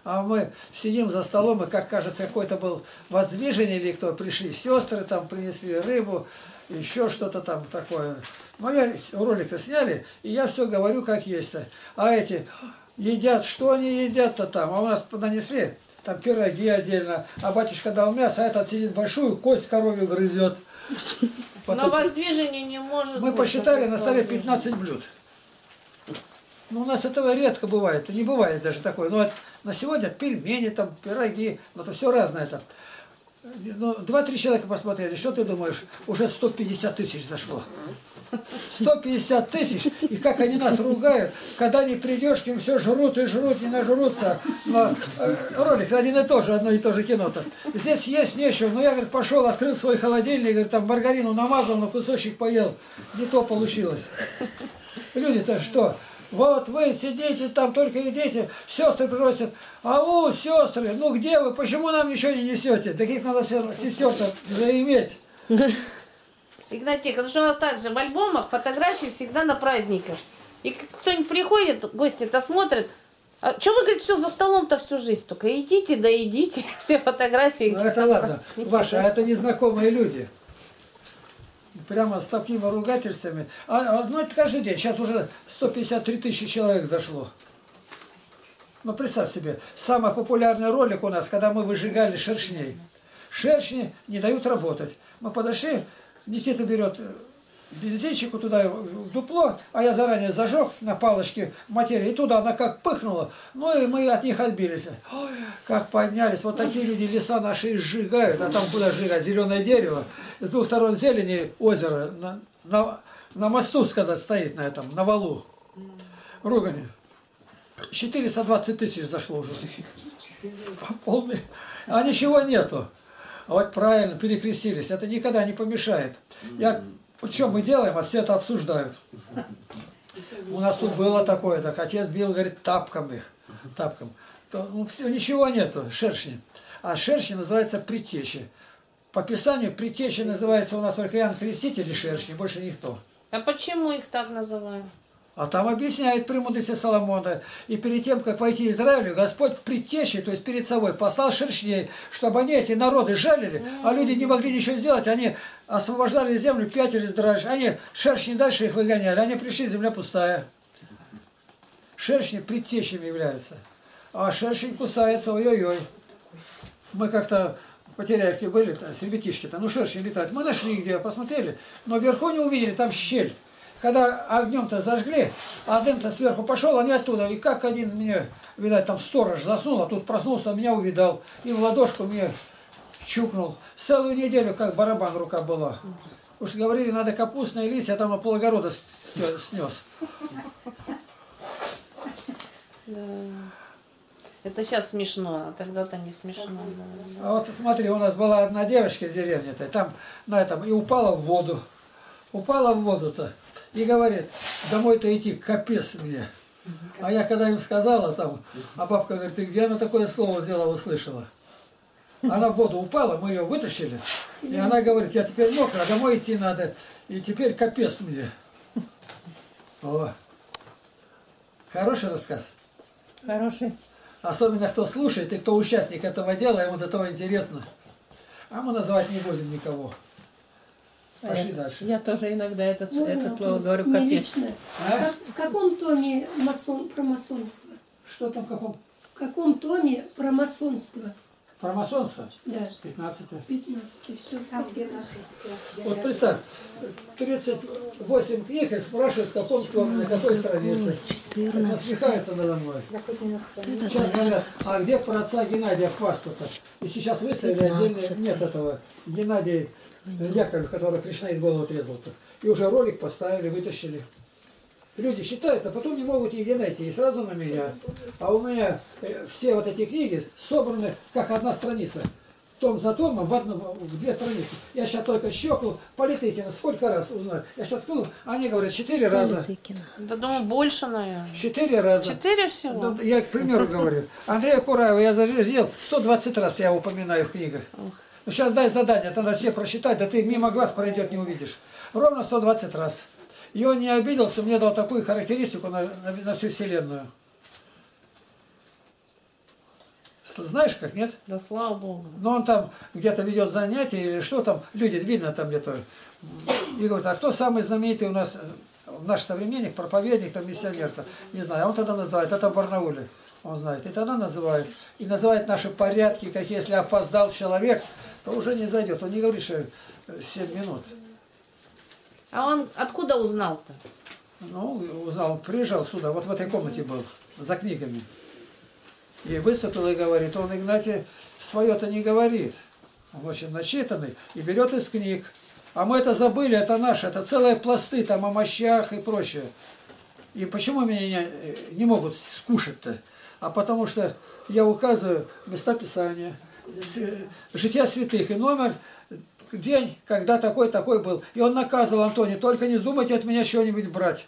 А мы сидим за столом, и, как кажется, какой-то был воздвиженный или кто, пришли сестры, там принесли рыбу, еще что-то там такое. Ну, я ролик-то сняли, и я все говорю, как есть-то. А эти едят, что они едят-то там? А у нас нанесли там пироги отдельно, а батюшка дал мясо, а этот сидит большую, кость коровью грызет. Потом... Но воздвижение не может Мы быть, посчитали на столе пятнадцать блюд. Ну, у нас этого редко бывает, не бывает даже такое. Ну, вот на сегодня пельмени, там, пироги, ну, это все разное там. Ну, два-три человека посмотрели, что ты думаешь, уже сто пятьдесят тысяч зашло. сто пятьдесят тысяч, и как они нас ругают, когда не придешь, им все жрут и жрут, не нажрутся. Но ролик один и то же, одно и то же кино-то. Здесь есть нечего, но я, говорит, пошел, открыл свой холодильник, говорит, там маргарину намазал, но кусочек поел, не то получилось. Люди-то что? Вот вы сидите там, только едите, сестры просят, ау, сестры, ну где вы, почему нам ничего не несете? Таких надо сестер заиметь. Всегда тихо, потому что у нас также в альбомах фотографии всегда на праздниках. И кто-нибудь приходит, гости-то смотрят, а что вы, говорит, все за столом-то всю жизнь только? Идите, да идите, все фотографии. Ну это ладно, ваши, а это незнакомые люди. Прямо с такими ругательствами. А, ну, это каждый день. Сейчас уже сто пятьдесят три тысячи человек зашло. Ну, представь себе, самый популярный ролик у нас, когда мы выжигали шершней. Шершни не дают работать. Мы подошли, Никита берет бензинчику туда в дупло, а я заранее зажег на палочке материи, и туда она как пыхнула. Ну, и мы от них отбились. Ой, как поднялись. Вот такие люди леса наши сжигают. А там куда сжигать? Зеленое дерево. С двух сторон зелени озеро на, на, на мосту, сказать, стоит на этом, на валу. Ругани. четыреста двадцать тысяч зашло уже. Полный. А ничего нету. А вот правильно, перекрестились. Это никогда не помешает. Я... Вот что мы делаем, а все это обсуждают. У нас тут было такое, так отец бил, говорит, тапком их. Тапком. То, ну, все, ничего нету, шершни. А шершни называются притечи. По Писанию притечи называется у нас только Иоанн Креститель и шершни, больше никто. А почему их так называют? А там объясняет премудрости Соломона. И перед тем, как войти в Израиль, Господь предтечи, то есть перед собой, послал шершней, чтобы они эти народы жалили, а люди не могли ничего сделать. Они освобождали землю, пятились дальше. Они шершни дальше их выгоняли. Они пришли, земля пустая. Шершни предтечами являются. А шершень кусается, ой-ой-ой. Мы как-то в Потеряевке были, там, с ребятишки-то, ну шершни летают. Мы нашли где, посмотрели, но вверху не увидели, там щель. Когда огнем-то зажгли, а дым-то сверху пошел, они оттуда. И как один мне, видать, там сторож заснул, а тут проснулся, меня увидал. И в ладошку мне чукнул. Целую неделю, как барабан, рука была. Уж говорили, надо капустные листья, а там на пол огорода снес. Да. Это сейчас смешно, а тогда-то не смешно. Да. А вот смотри, у нас была одна девочка из деревни, там на этом и упала в воду. Упала в воду-то и говорит, домой-то идти, капец мне. А я когда им сказала, там, а бабка говорит, ты где она такое слово взяла, услышала? Она в воду упала, мы ее вытащили, и она говорит, я теперь мокра, домой идти надо, и теперь капец мне. О. Хороший рассказ? Хороший. Особенно кто слушает и кто участник этого дела, ему до того интересно. А мы называть не будем никого. Пошли а дальше. Я тоже иногда это, это слово говорю, капец. А? В каком томе масон, про масонство? Что там в каком? В каком томе про масонство? Про масонство? Да. пятнадцатый. пятнадцатый. Все, спасибо. Вот представь, тридцать восемь книг и спрашивают, в каком томе, на какой странице. четырнадцатый. Насмехаются надо мной. Сейчас говорят, а где про отца Геннадия хвастаться? И сейчас выставили отдельно, нет этого. Геннадий Яковлев, который Кришнаит голову отрезал-то. И уже ролик поставили, вытащили. Люди считают, а потом не могут ее найти. И сразу на меня. А у меня все вот эти книги собраны как одна страница. Том за томом в, одну, в две страницы. Я сейчас только щеклу. Политыкина сколько раз узнаю? Я сейчас скажу, они говорят, четыре раза. Да думаю, больше, наверное. Четыре раза. Четыре всего? Да, я, к примеру, говорю. Андрея Кураева я зажил сто двадцать раз, я упоминаю в книгах. Сейчас дай задание, это надо все прочитать, да ты мимо глаз пройдет, не увидишь. Ровно сто двадцать раз. И он не обиделся, мне дал такую характеристику на, на, на всю Вселенную. Знаешь как, нет? Да слава Богу. Но он там где-то ведет занятия или что там, люди, видно там где-то. И говорят, а кто самый знаменитый у нас, наш современник, проповедник, там миссионер-то? Не знаю, он тогда называет, это в Барнауле. Он знает, и тогда называют. И называет наши порядки, как если опоздал человек, то уже не зайдет. Он не говорит, что семь минут. А он откуда узнал-то? Ну, узнал, он приезжал сюда, вот в этой комнате был, за книгами. И выступил и говорит, он, Игнатий, свое-то не говорит. Он очень начитанный и берет из книг. А мы это забыли, это наше, это целые пласты там о мощах и прочее. И почему меня не могут скушать-то? А потому что я указываю места Писания, жития святых и номер, день, когда такой-такой был. И он наказывал Антония, только не вздумайте от меня чего-нибудь брать.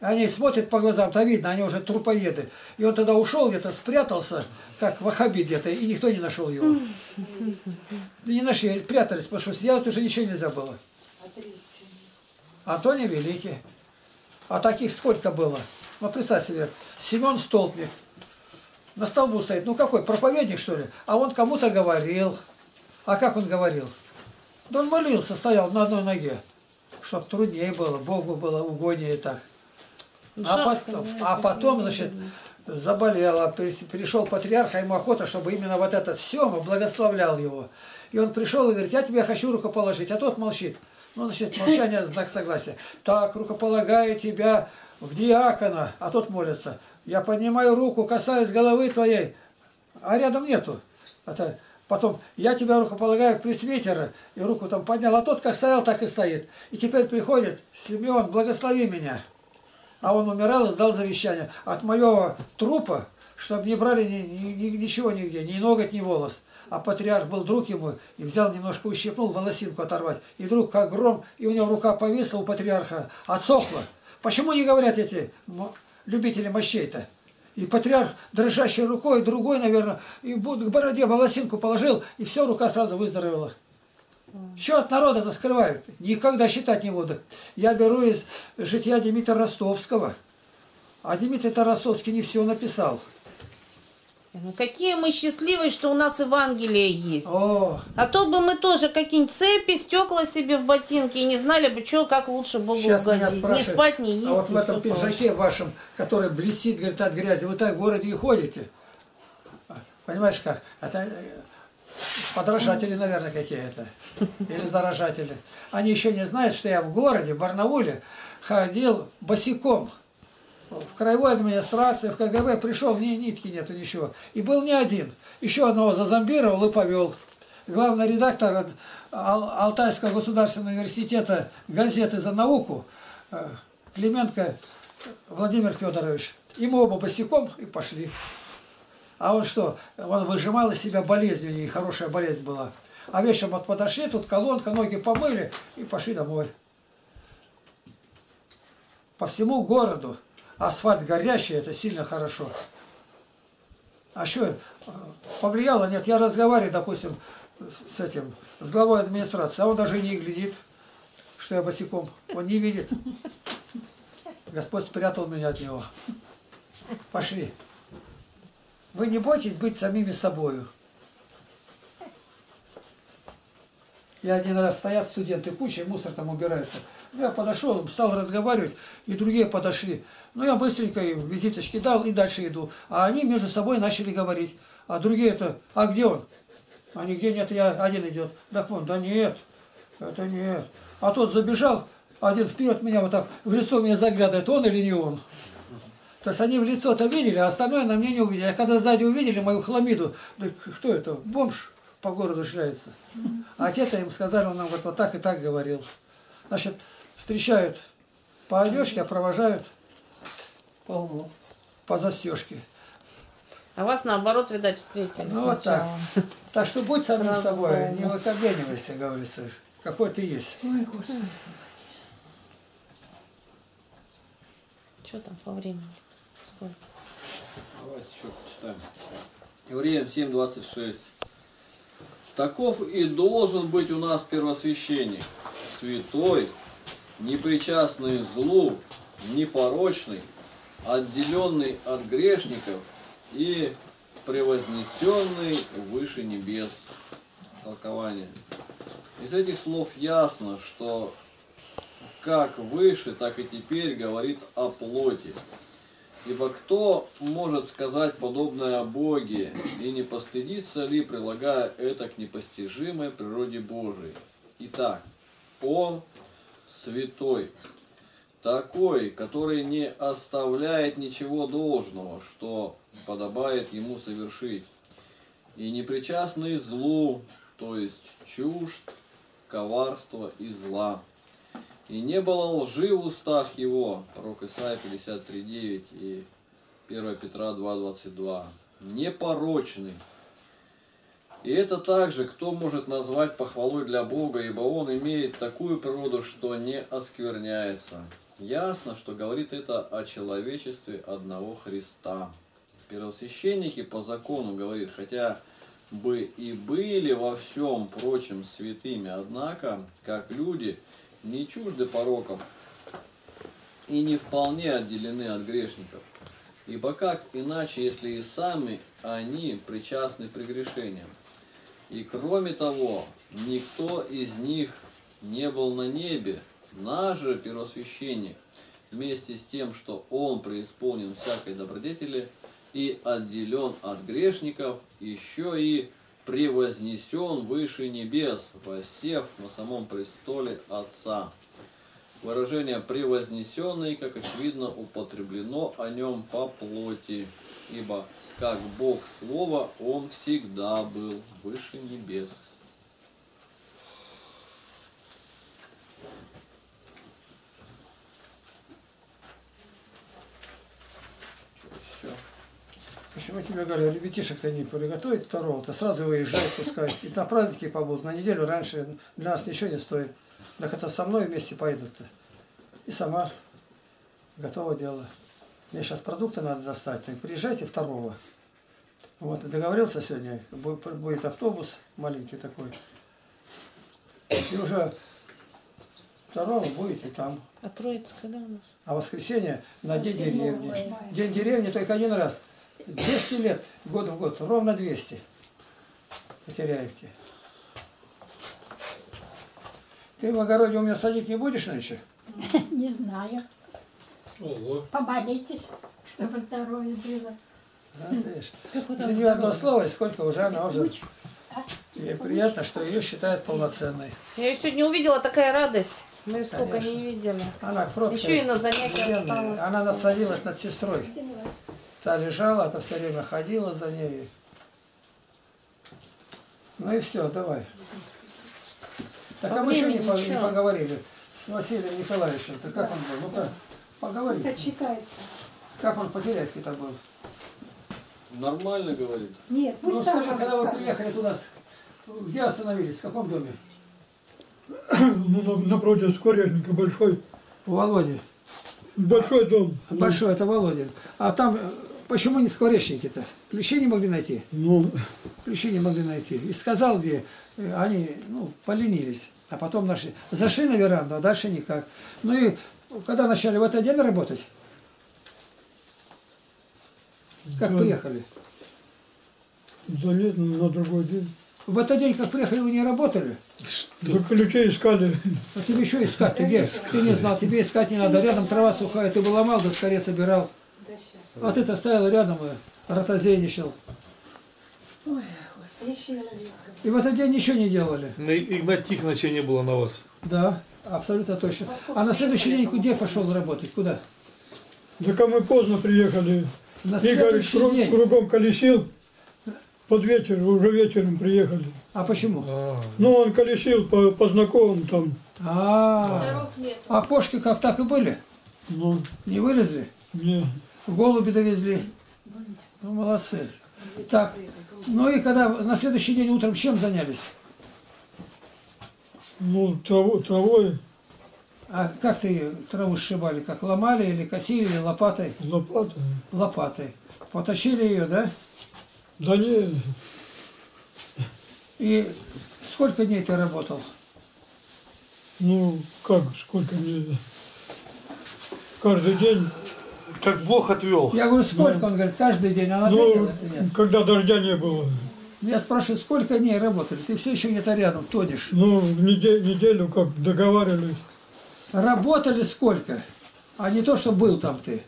Они смотрят по глазам, то видно, они уже трупоеды. И он тогда ушел где-то, спрятался, как вахаби где-то, и никто не нашел его. Не нашли, прятались, потому что сделать уже ничего нельзя было. Антоний Великий. А таких сколько было? Ну, представь себе, Семен Столпник. На столбу стоит. Ну какой, проповедник что ли? А он кому-то говорил. А как он говорил? Да он молился, стоял на одной ноге. Чтоб труднее было, Богу было угоднее так. А потом, а потом, значит, заболел. Пришел патриарх, а ему охота, чтобы именно вот это все благословлял его. И он пришел и говорит, я тебе хочу рукоположить. А тот молчит. Ну, значит, молчание, знак согласия. Так, рукополагаю тебя в диакона. А тот молится. Я поднимаю руку, касаюсь головы твоей, а рядом нету. Это потом, я тебя рукополагаю пресвитера, и руку там поднял, а тот как стоял, так и стоит. И теперь приходит, Симеон, благослови меня. А он умирал и сдал завещание. От моего трупа, чтобы не брали ни, ни, ничего нигде, ни ноготь, ни волос. А патриарх был друг ему, и взял немножко, ущипнул, волосинку оторвать. И вдруг как гром, и у него рука повисла у патриарха, отсохла. Почему не говорят эти... любители мощей-то. И патриарх дрожащей рукой, другой, наверное, и к бороде волосинку положил, и все, рука сразу выздоровела. Чего от народа-то скрывают? Никогда считать не буду. Я беру из жития Дмитрия Ростовского. А Дмитрий Ростовский не все написал. Ну какие мы счастливые, что у нас Евангелие есть. О. А то бы мы тоже какие-нибудь цепи, стекла себе в ботинки и не знали бы, что, как лучше Богу угодить. Не спать, не есть. А вот в этом пиджаке вашем, который блестит, говорит, от грязи, вы так в городе и ходите. Понимаешь как? Это подражатели, наверное, какие-то. Или заражатели. Они еще не знают, что я в городе, в Барнауле, ходил босиком. В краевой администрации, в КГБ пришел, ни нитки нету, ничего. И был не один. Еще одного зазомбировал и повел. Главный редактор Ал Алтайского государственного университета газеты «За науку» Клименко Владимир Федорович. И мы оба босиком и пошли. А он что? Он выжимал из себя болезнь, у нее хорошая болезнь была. А вечером вот подошли, тут колонка, ноги помыли и пошли домой. По всему городу. Асфальт горящий, это сильно хорошо. А что, повлияло? Нет, я разговариваю, допустим, с этим, с главой администрации, а он даже не глядит, что я босиком. Он не видит. Господь спрятал меня от него. Пошли. Вы не бойтесь быть самими собою. Я один раз стоят студенты, куча, мусор там убирается. Я подошел, стал разговаривать, и другие подошли. Ну, я быстренько им визиточки дал и дальше иду. А они между собой начали говорить. А другие-то, а где он? А нигде нет, я один идет. Так вон, да нет, это нет. А тот забежал, один вперед меня вот так, в лицо мне заглядывает, он или не он. То есть они в лицо-то видели, а остальное на мне не увидели. А когда сзади увидели мою хламиду, да кто это, бомж? По городу шляется. А те-то им сказали, он нам вот, вот так и так говорил. Значит, встречают по одежке, а провожают по, по застежке. А вас наоборот, видать, встретили. Ну вот так. Так что будь самим собой, не выкобенивайся, говорится, какой ты есть. Ой, Господи. Что там по времени? Сколько? Давайте еще почитаем. Евреям семь двадцать шесть. Таков и должен быть у нас первосвященник, святой, непричастный злу, непорочный, отделенный от грешников и превознесенный выше небес. Толкование. Из этих слов ясно, что как выше, так и теперь говорит о плоти. Ибо кто может сказать подобное о Боге, и не постыдится ли, прилагая это к непостижимой природе Божией? Итак, Он святой, такой, который не оставляет ничего должного, что подобает Ему совершить, и непричастный злу, то есть чужд, коварства и зла. И не было лжи в устах его, пророк Исаия пятьдесят три девять и первое Петра два двадцать два, непорочный. И это также, кто может назвать похвалой для Бога, ибо он имеет такую природу, что не оскверняется. Ясно, что говорит это о человечестве одного Христа. Первосвященники по закону, говорит, хотя бы и были во всем прочем святыми, однако, как люди, не чужды пороков и не вполне отделены от грешников. Ибо как иначе, если и сами они причастны прегрешениям? И кроме того, никто из них не был на небе. Наш же первосвященник, вместе с тем, что он преисполнен всякой добродетели и отделен от грешников, еще и превознесен выше небес, воссев на самом престоле Отца. Выражение «превознесенный», как очевидно, употреблено о нем по плоти, ибо как Бог Слова, Он всегда был выше небес. Почему тебе говорю, ребятишек-то не приготовить второго-то, сразу выезжать, пускай. И на праздники побудут, на неделю раньше, для нас ничего не стоит. Так это со мной вместе пойдут-то. И сама готово дело. Мне сейчас продукты надо достать, так приезжайте второго. Вот, договорился сегодня, будет автобус маленький такой. И уже второго будете там. А Троица когда у нас? А воскресенье на День деревни. День деревни только один раз. двести лет, год в год, ровно двести по Теряевке. Ты в огороде у меня садить не будешь нынче? Не знаю. Ого. Помолитесь, чтобы здоровье было. Да ни одно слово, и сколько уже она уже... Ей приятно, что ее считают полноценной. Я ее сегодня увидела, такая радость. Мы сколько не видели. Она кроткая. Еще и на занятия осталась. Она насадилась над сестрой. Та лежала, а то все время ходила за ней. Ну и все, давай. Так а мы еще не, не поговорили с Василием Николаевичем. Ты как он был? Ну-ка, поговорим. Пусть отчитается. Как он потерять-то был? Нормально, говорит. Нет, пусть ну, сам скажи, когда вы приехали туда, где остановились, в каком доме? Ну, напротив Скорежника, большой. У Володи. Большой дом. Большой, это Володин. А там, почему не Скворечники-то? Ключи не могли найти? Ну. Ключи не могли найти. И сказал, где они, ну, поленились. А потом нашли. Зашли на веранду, а дальше никак. Ну и когда начали в этот день работать? Как да. Приехали? Да нет, на другой день. В этот день, как приехали, вы не работали? Да ключи искали. А тебе еще искать? Ты, где? Ты не знал, тебе искать не надо. Рядом трава сухая, ты бы ломал, да скорее собирал. А ты-то стоял рядом и ротозейничал. И в этот день ничего не делали. Игнат Тихоновича не было на вас. Да, абсолютно точно. А на следующий день где пошел работать? Куда? Да ко мы поздно приехали. На Игорь круг, день. Кругом колесил, под вечер, уже вечером приехали. А почему? А-а-а. Ну, он колесил по, по знакомым там. А-а-а. А кошки как так и были? Ну. Не вылезли? Нет. Голуби довезли? Ну, молодцы. Так, ну и когда на следующий день утром чем занялись? Ну, травой. травой. А как ты траву сшибали? Как ломали или косили, или лопатой? Лопатой. Лопатой. Потащили ее, да? Да нет. И сколько дней ты работал? Ну, как сколько дней? Каждый день. Как Бог отвел. Я говорю, сколько? Ну, он говорит, каждый день. Она ну, ответила, нет. Когда дождя не было. Я спрашиваю, сколько дней работали? Ты все еще где-то рядом тонешь. Ну, в неделю, неделю как договаривались. Работали сколько? А не то, что был там ты.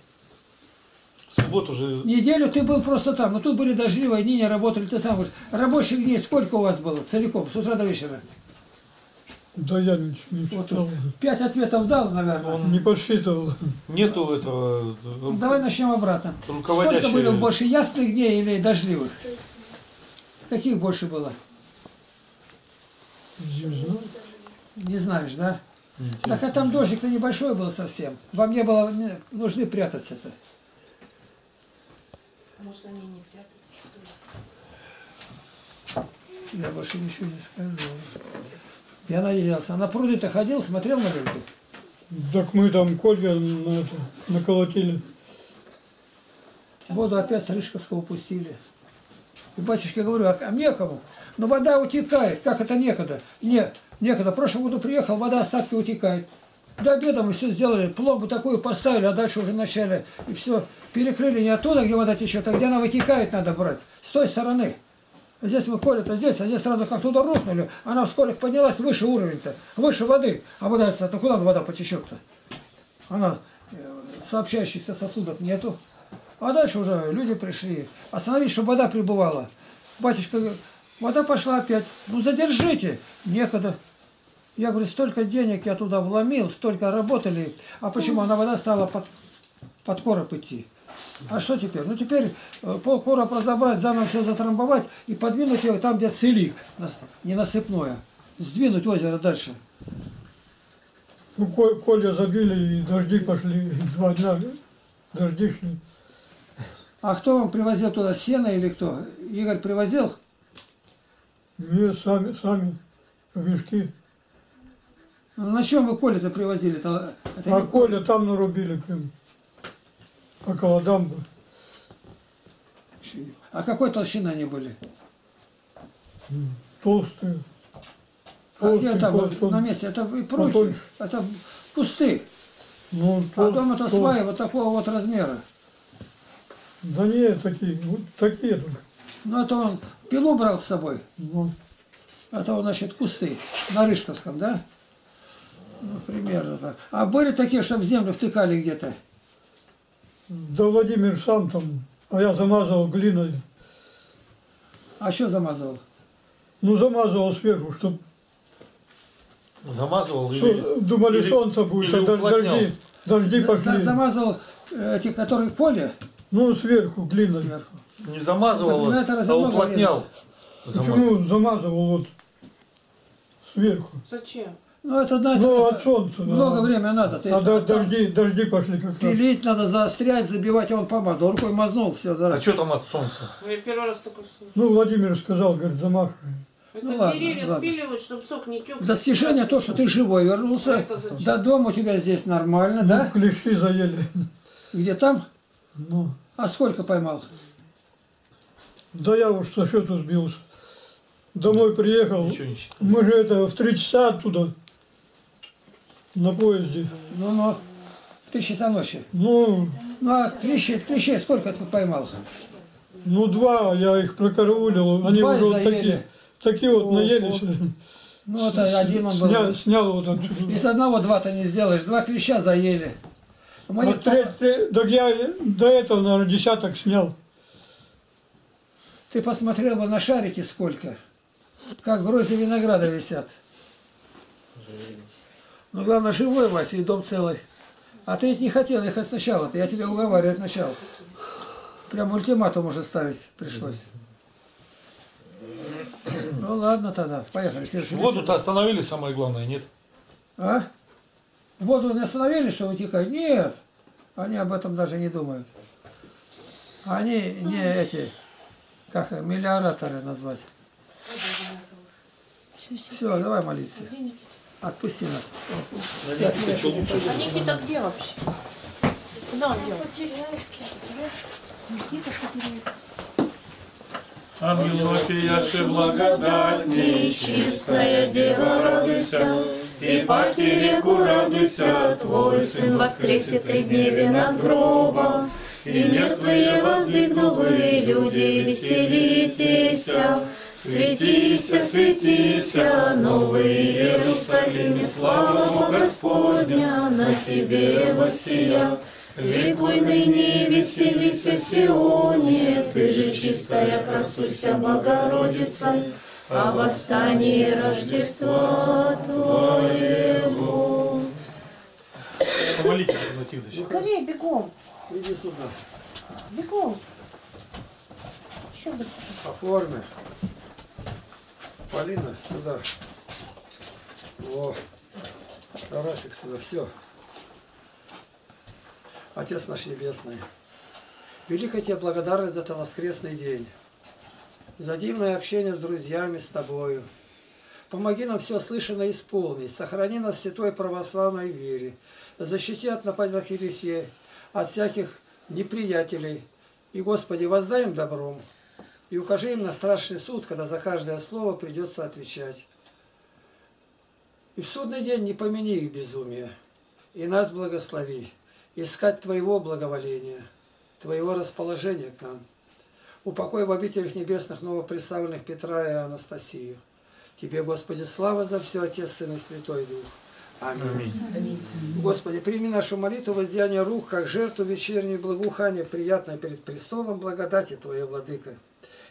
Субботу же... Неделю ты был просто там, но тут были дождливые дни, не работали. Ты сам говоришь, рабочих дней сколько у вас было целиком, с утра до вечера? Да я не, не считал. Вот, пять ответов дал, наверное. Он не подсчитывал. Нету этого... Давай начнем обратно. Руководящие... Сколько было больше ясных дней или дождливых? Каких больше было? Не знаешь, да? Так а там дождик-то небольшой был совсем. Вам не было нужды прятаться-то. Может, они не прятались? Я больше ничего не скажу. Я надеялся. А на пруде-то ходил, смотрел на рынку? Так мы там колья на это, наколотили. Воду опять с Рыжковского пустили. И батюшке говорю, а мне кому? Но вода утекает. Как это некогда? Нет. Некогда. В прошлом году приехал, вода, остатки утекают. До обеда мы все сделали, пломбу такую поставили, а дальше уже начали. И все, перекрыли не оттуда, где вода течет, а где она вытекает, надо брать. С той стороны. Здесь мы колем-то здесь, а здесь сразу как туда рухнули. Она вскоре поднялась выше уровень-то, выше воды. А вода, то куда вода потечет-то? Она сообщающихся сосудов нету. А дальше уже люди пришли. Остановить, чтобы вода прибывала. Батюшка говорит, вода пошла опять. Ну задержите. Некогда. Я говорю, столько денег я туда вломил, столько работали. А почему? Она вода стала под, под короб идти. А что теперь? Ну теперь полкороба разобрать, заново все затрамбовать и подвинуть ее там, где целик, не насыпное. Сдвинуть озеро дальше. Ну, Коля забили и дожди пошли, два дня дожди шли. А кто вам привозил туда, сено или кто? Игорь привозил? Нет, сами, сами, мешки. На чем вы Коля-то привозили? Это а не... Коля там нарубили прям, около дамбы. А какой толщины они были? Толстые. А где там, вот, на месте? Это и прутья, это кусты. Ну, толст, а дом это сваи толст. Вот такого вот размера. Да нет, такие, вот такие только. Ну это он пилу брал с собой? Ну. Это он, значит, кусты на Рыжковском, да? Ну, примерно так. А были такие, чтобы в землю втыкали где-то? Да Владимир сам там, а я замазывал глиной. А что замазывал? Ну, замазывал сверху, чтобы... Замазывал или... Думали, или... солнце будет, а дожди, дожди пошли. Замазывал эти, которые поле? Ну, сверху, глиной. Сверху. Не замазывал, вот, а уплотнял. Замазывал. Почему замазывал вот сверху? Зачем? Ну, это, знаете, ну, от солнца, много да. времени надо. А надо дожди, дожди пошли как-то. Пилить надо, заострять, забивать, а он помазал. Рукой мазнул, все, да. А что там от солнца? Я первый раз только слышал. Ну, Владимир сказал, говорит, замах. Это ну, ладно, деревья ладно. спиливают, чтобы сок не тек. Достижение то, что ты живой вернулся. До дома у тебя здесь нормально, ну, да? Клещи заели. Где там? Ну. А сколько поймал? Да я уж со счету сбился. Домой приехал. Ничего, ничего. Мы же это в три часа оттуда. На поезде. Ну, ну, в три часа ночи. Ну, ну а клещей, клещей сколько ты поймал? Ну, два, я их прокараулил. Они два уже вот такие, такие вот о, наелись. О. Ну, это один он был. Сня, снял вот этот. Из одного два-то не сделаешь, два клеща заели. А а треть, треть, так я до этого, наверное, десяток снял. Ты посмотрел бы на шарики сколько, как грозди винограда висят. Но главное, живой, Вася, и дом целый. А ты ведь не хотел их от сначала-то, я тебя уговариваю от начала. Прям ультиматум уже ставить пришлось. Ну ладно тогда, поехали. Воду-то остановили, самое главное, нет? А? Воду не остановили, что утекает? Нет, они об этом даже не думают. Они не эти, как мелиораторы назвать. Все, давай молиться. Отпусти нас. А Никита где вообще? Куда он делся? Ангелу пьяши благодать, нечистая дева радуйся, и патерику радуйся, твой сын воскресит три дневи над гробом, и мертвые воздвигну вы, люди, веселитесь. Светися, светися, новый Иерусалим, слава Господня на тебе воссия. Векой ныне веселися, Сионе, ты же чистая, красуйся, Богородица, о восстании Рождества твоего. Помолитесь, Матильда. Скорее, бегом. Иди сюда. Бегом. Еще быстрее. Оформи. Полина, сюда. О, Тарасик, сюда. Все. Отец наш Небесный, великая тебе благодарность за этот воскресный день, за дивное общение с друзьями, с тобою. Помоги нам все слышанное исполнить, сохрани нас в святой православной вере, защити от нападок ереси, от всяких неприятелей. И, Господи, воздай им добром. И укажи им на страшный суд, когда за каждое слово придется отвечать. И в судный день не помяни их безумие. И нас благослови. Искать Твоего благоволения, Твоего расположения к нам. Упокой в обителях небесных новоприставленных Петра и Анастасию. Тебе, Господи, слава за все, Отец, Сын и Святой Дух. Аминь. Аминь. Аминь. Господи, прими нашу молитву воздеяния рук, как жертву вечерней благоухания, приятное перед престолом благодати Твоей, Владыка.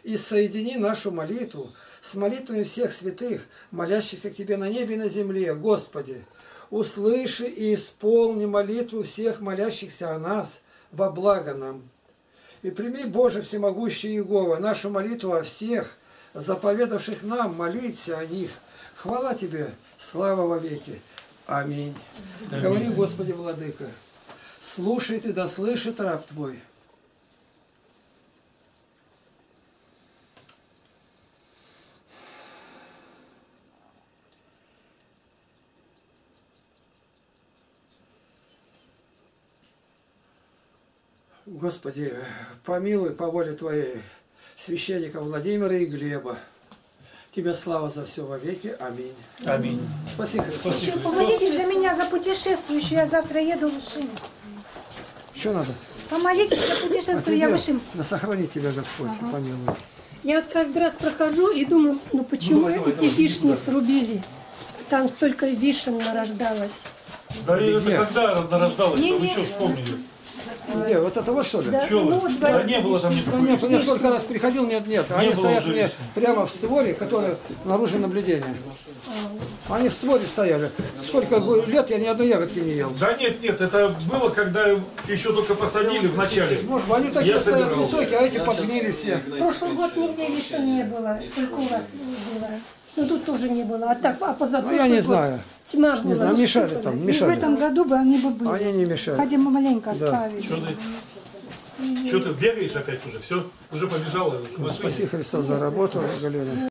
И соедини нашу молитву с молитвами всех святых, молящихся к Тебе на небе и на земле, Господи. Услыши и исполни молитву всех молящихся о нас во благо нам. И прими, Боже всемогущий Иегова, нашу молитву о всех, заповедавших нам молиться о них. Хвала Тебе, слава во веки. Аминь. Аминь. Говори, Господи, Владыка, слушает и дослышит раб Твой. Господи, помилуй по воле Твоей священников Владимира и Глеба. Тебе слава за все во веки. Аминь. Аминь. Спаси Христос. Помолитесь за меня, за путешествующую. Я завтра еду в Ишим. Что надо? Помолитесь за путешествую, а я в Ишим. Да сохрани тебя, Господь, ага. помилуй. Я вот каждый раз прохожу и думаю, ну почему ну, эти давай, вишни да. срубили? Там столько вишен нарождалось. Да и это когда нарождалось? Вы нет. что вспомнили? Где? Вот это вот что ли? Да, ну, вот, да, да не было там никакой. Да, нет, я сколько раз приходил, нет, нет. Не они стоят мне прямо в створе, которые наружу наблюдения. Они в створе стояли. Сколько лет я ни одной ягодки не ел. Да нет, нет, это было, когда еще только посадили в начале. Может быть, они такие я стоят собирал. Высокие, а эти подгнили все. Прошлый год нигде еще не было, только у вас было. Ну тут тоже не было. А так, а позапрошлый ну, я не год знаю. Тьма не была. Знаю, мешали там, мешали. И в этом году бы они бы были. Они не мешали. Хотя мы маленько да. оставили. Что ты, И... ты бегаешь опять уже? Все, уже побежала. Спаси Христа за работу, Галерия.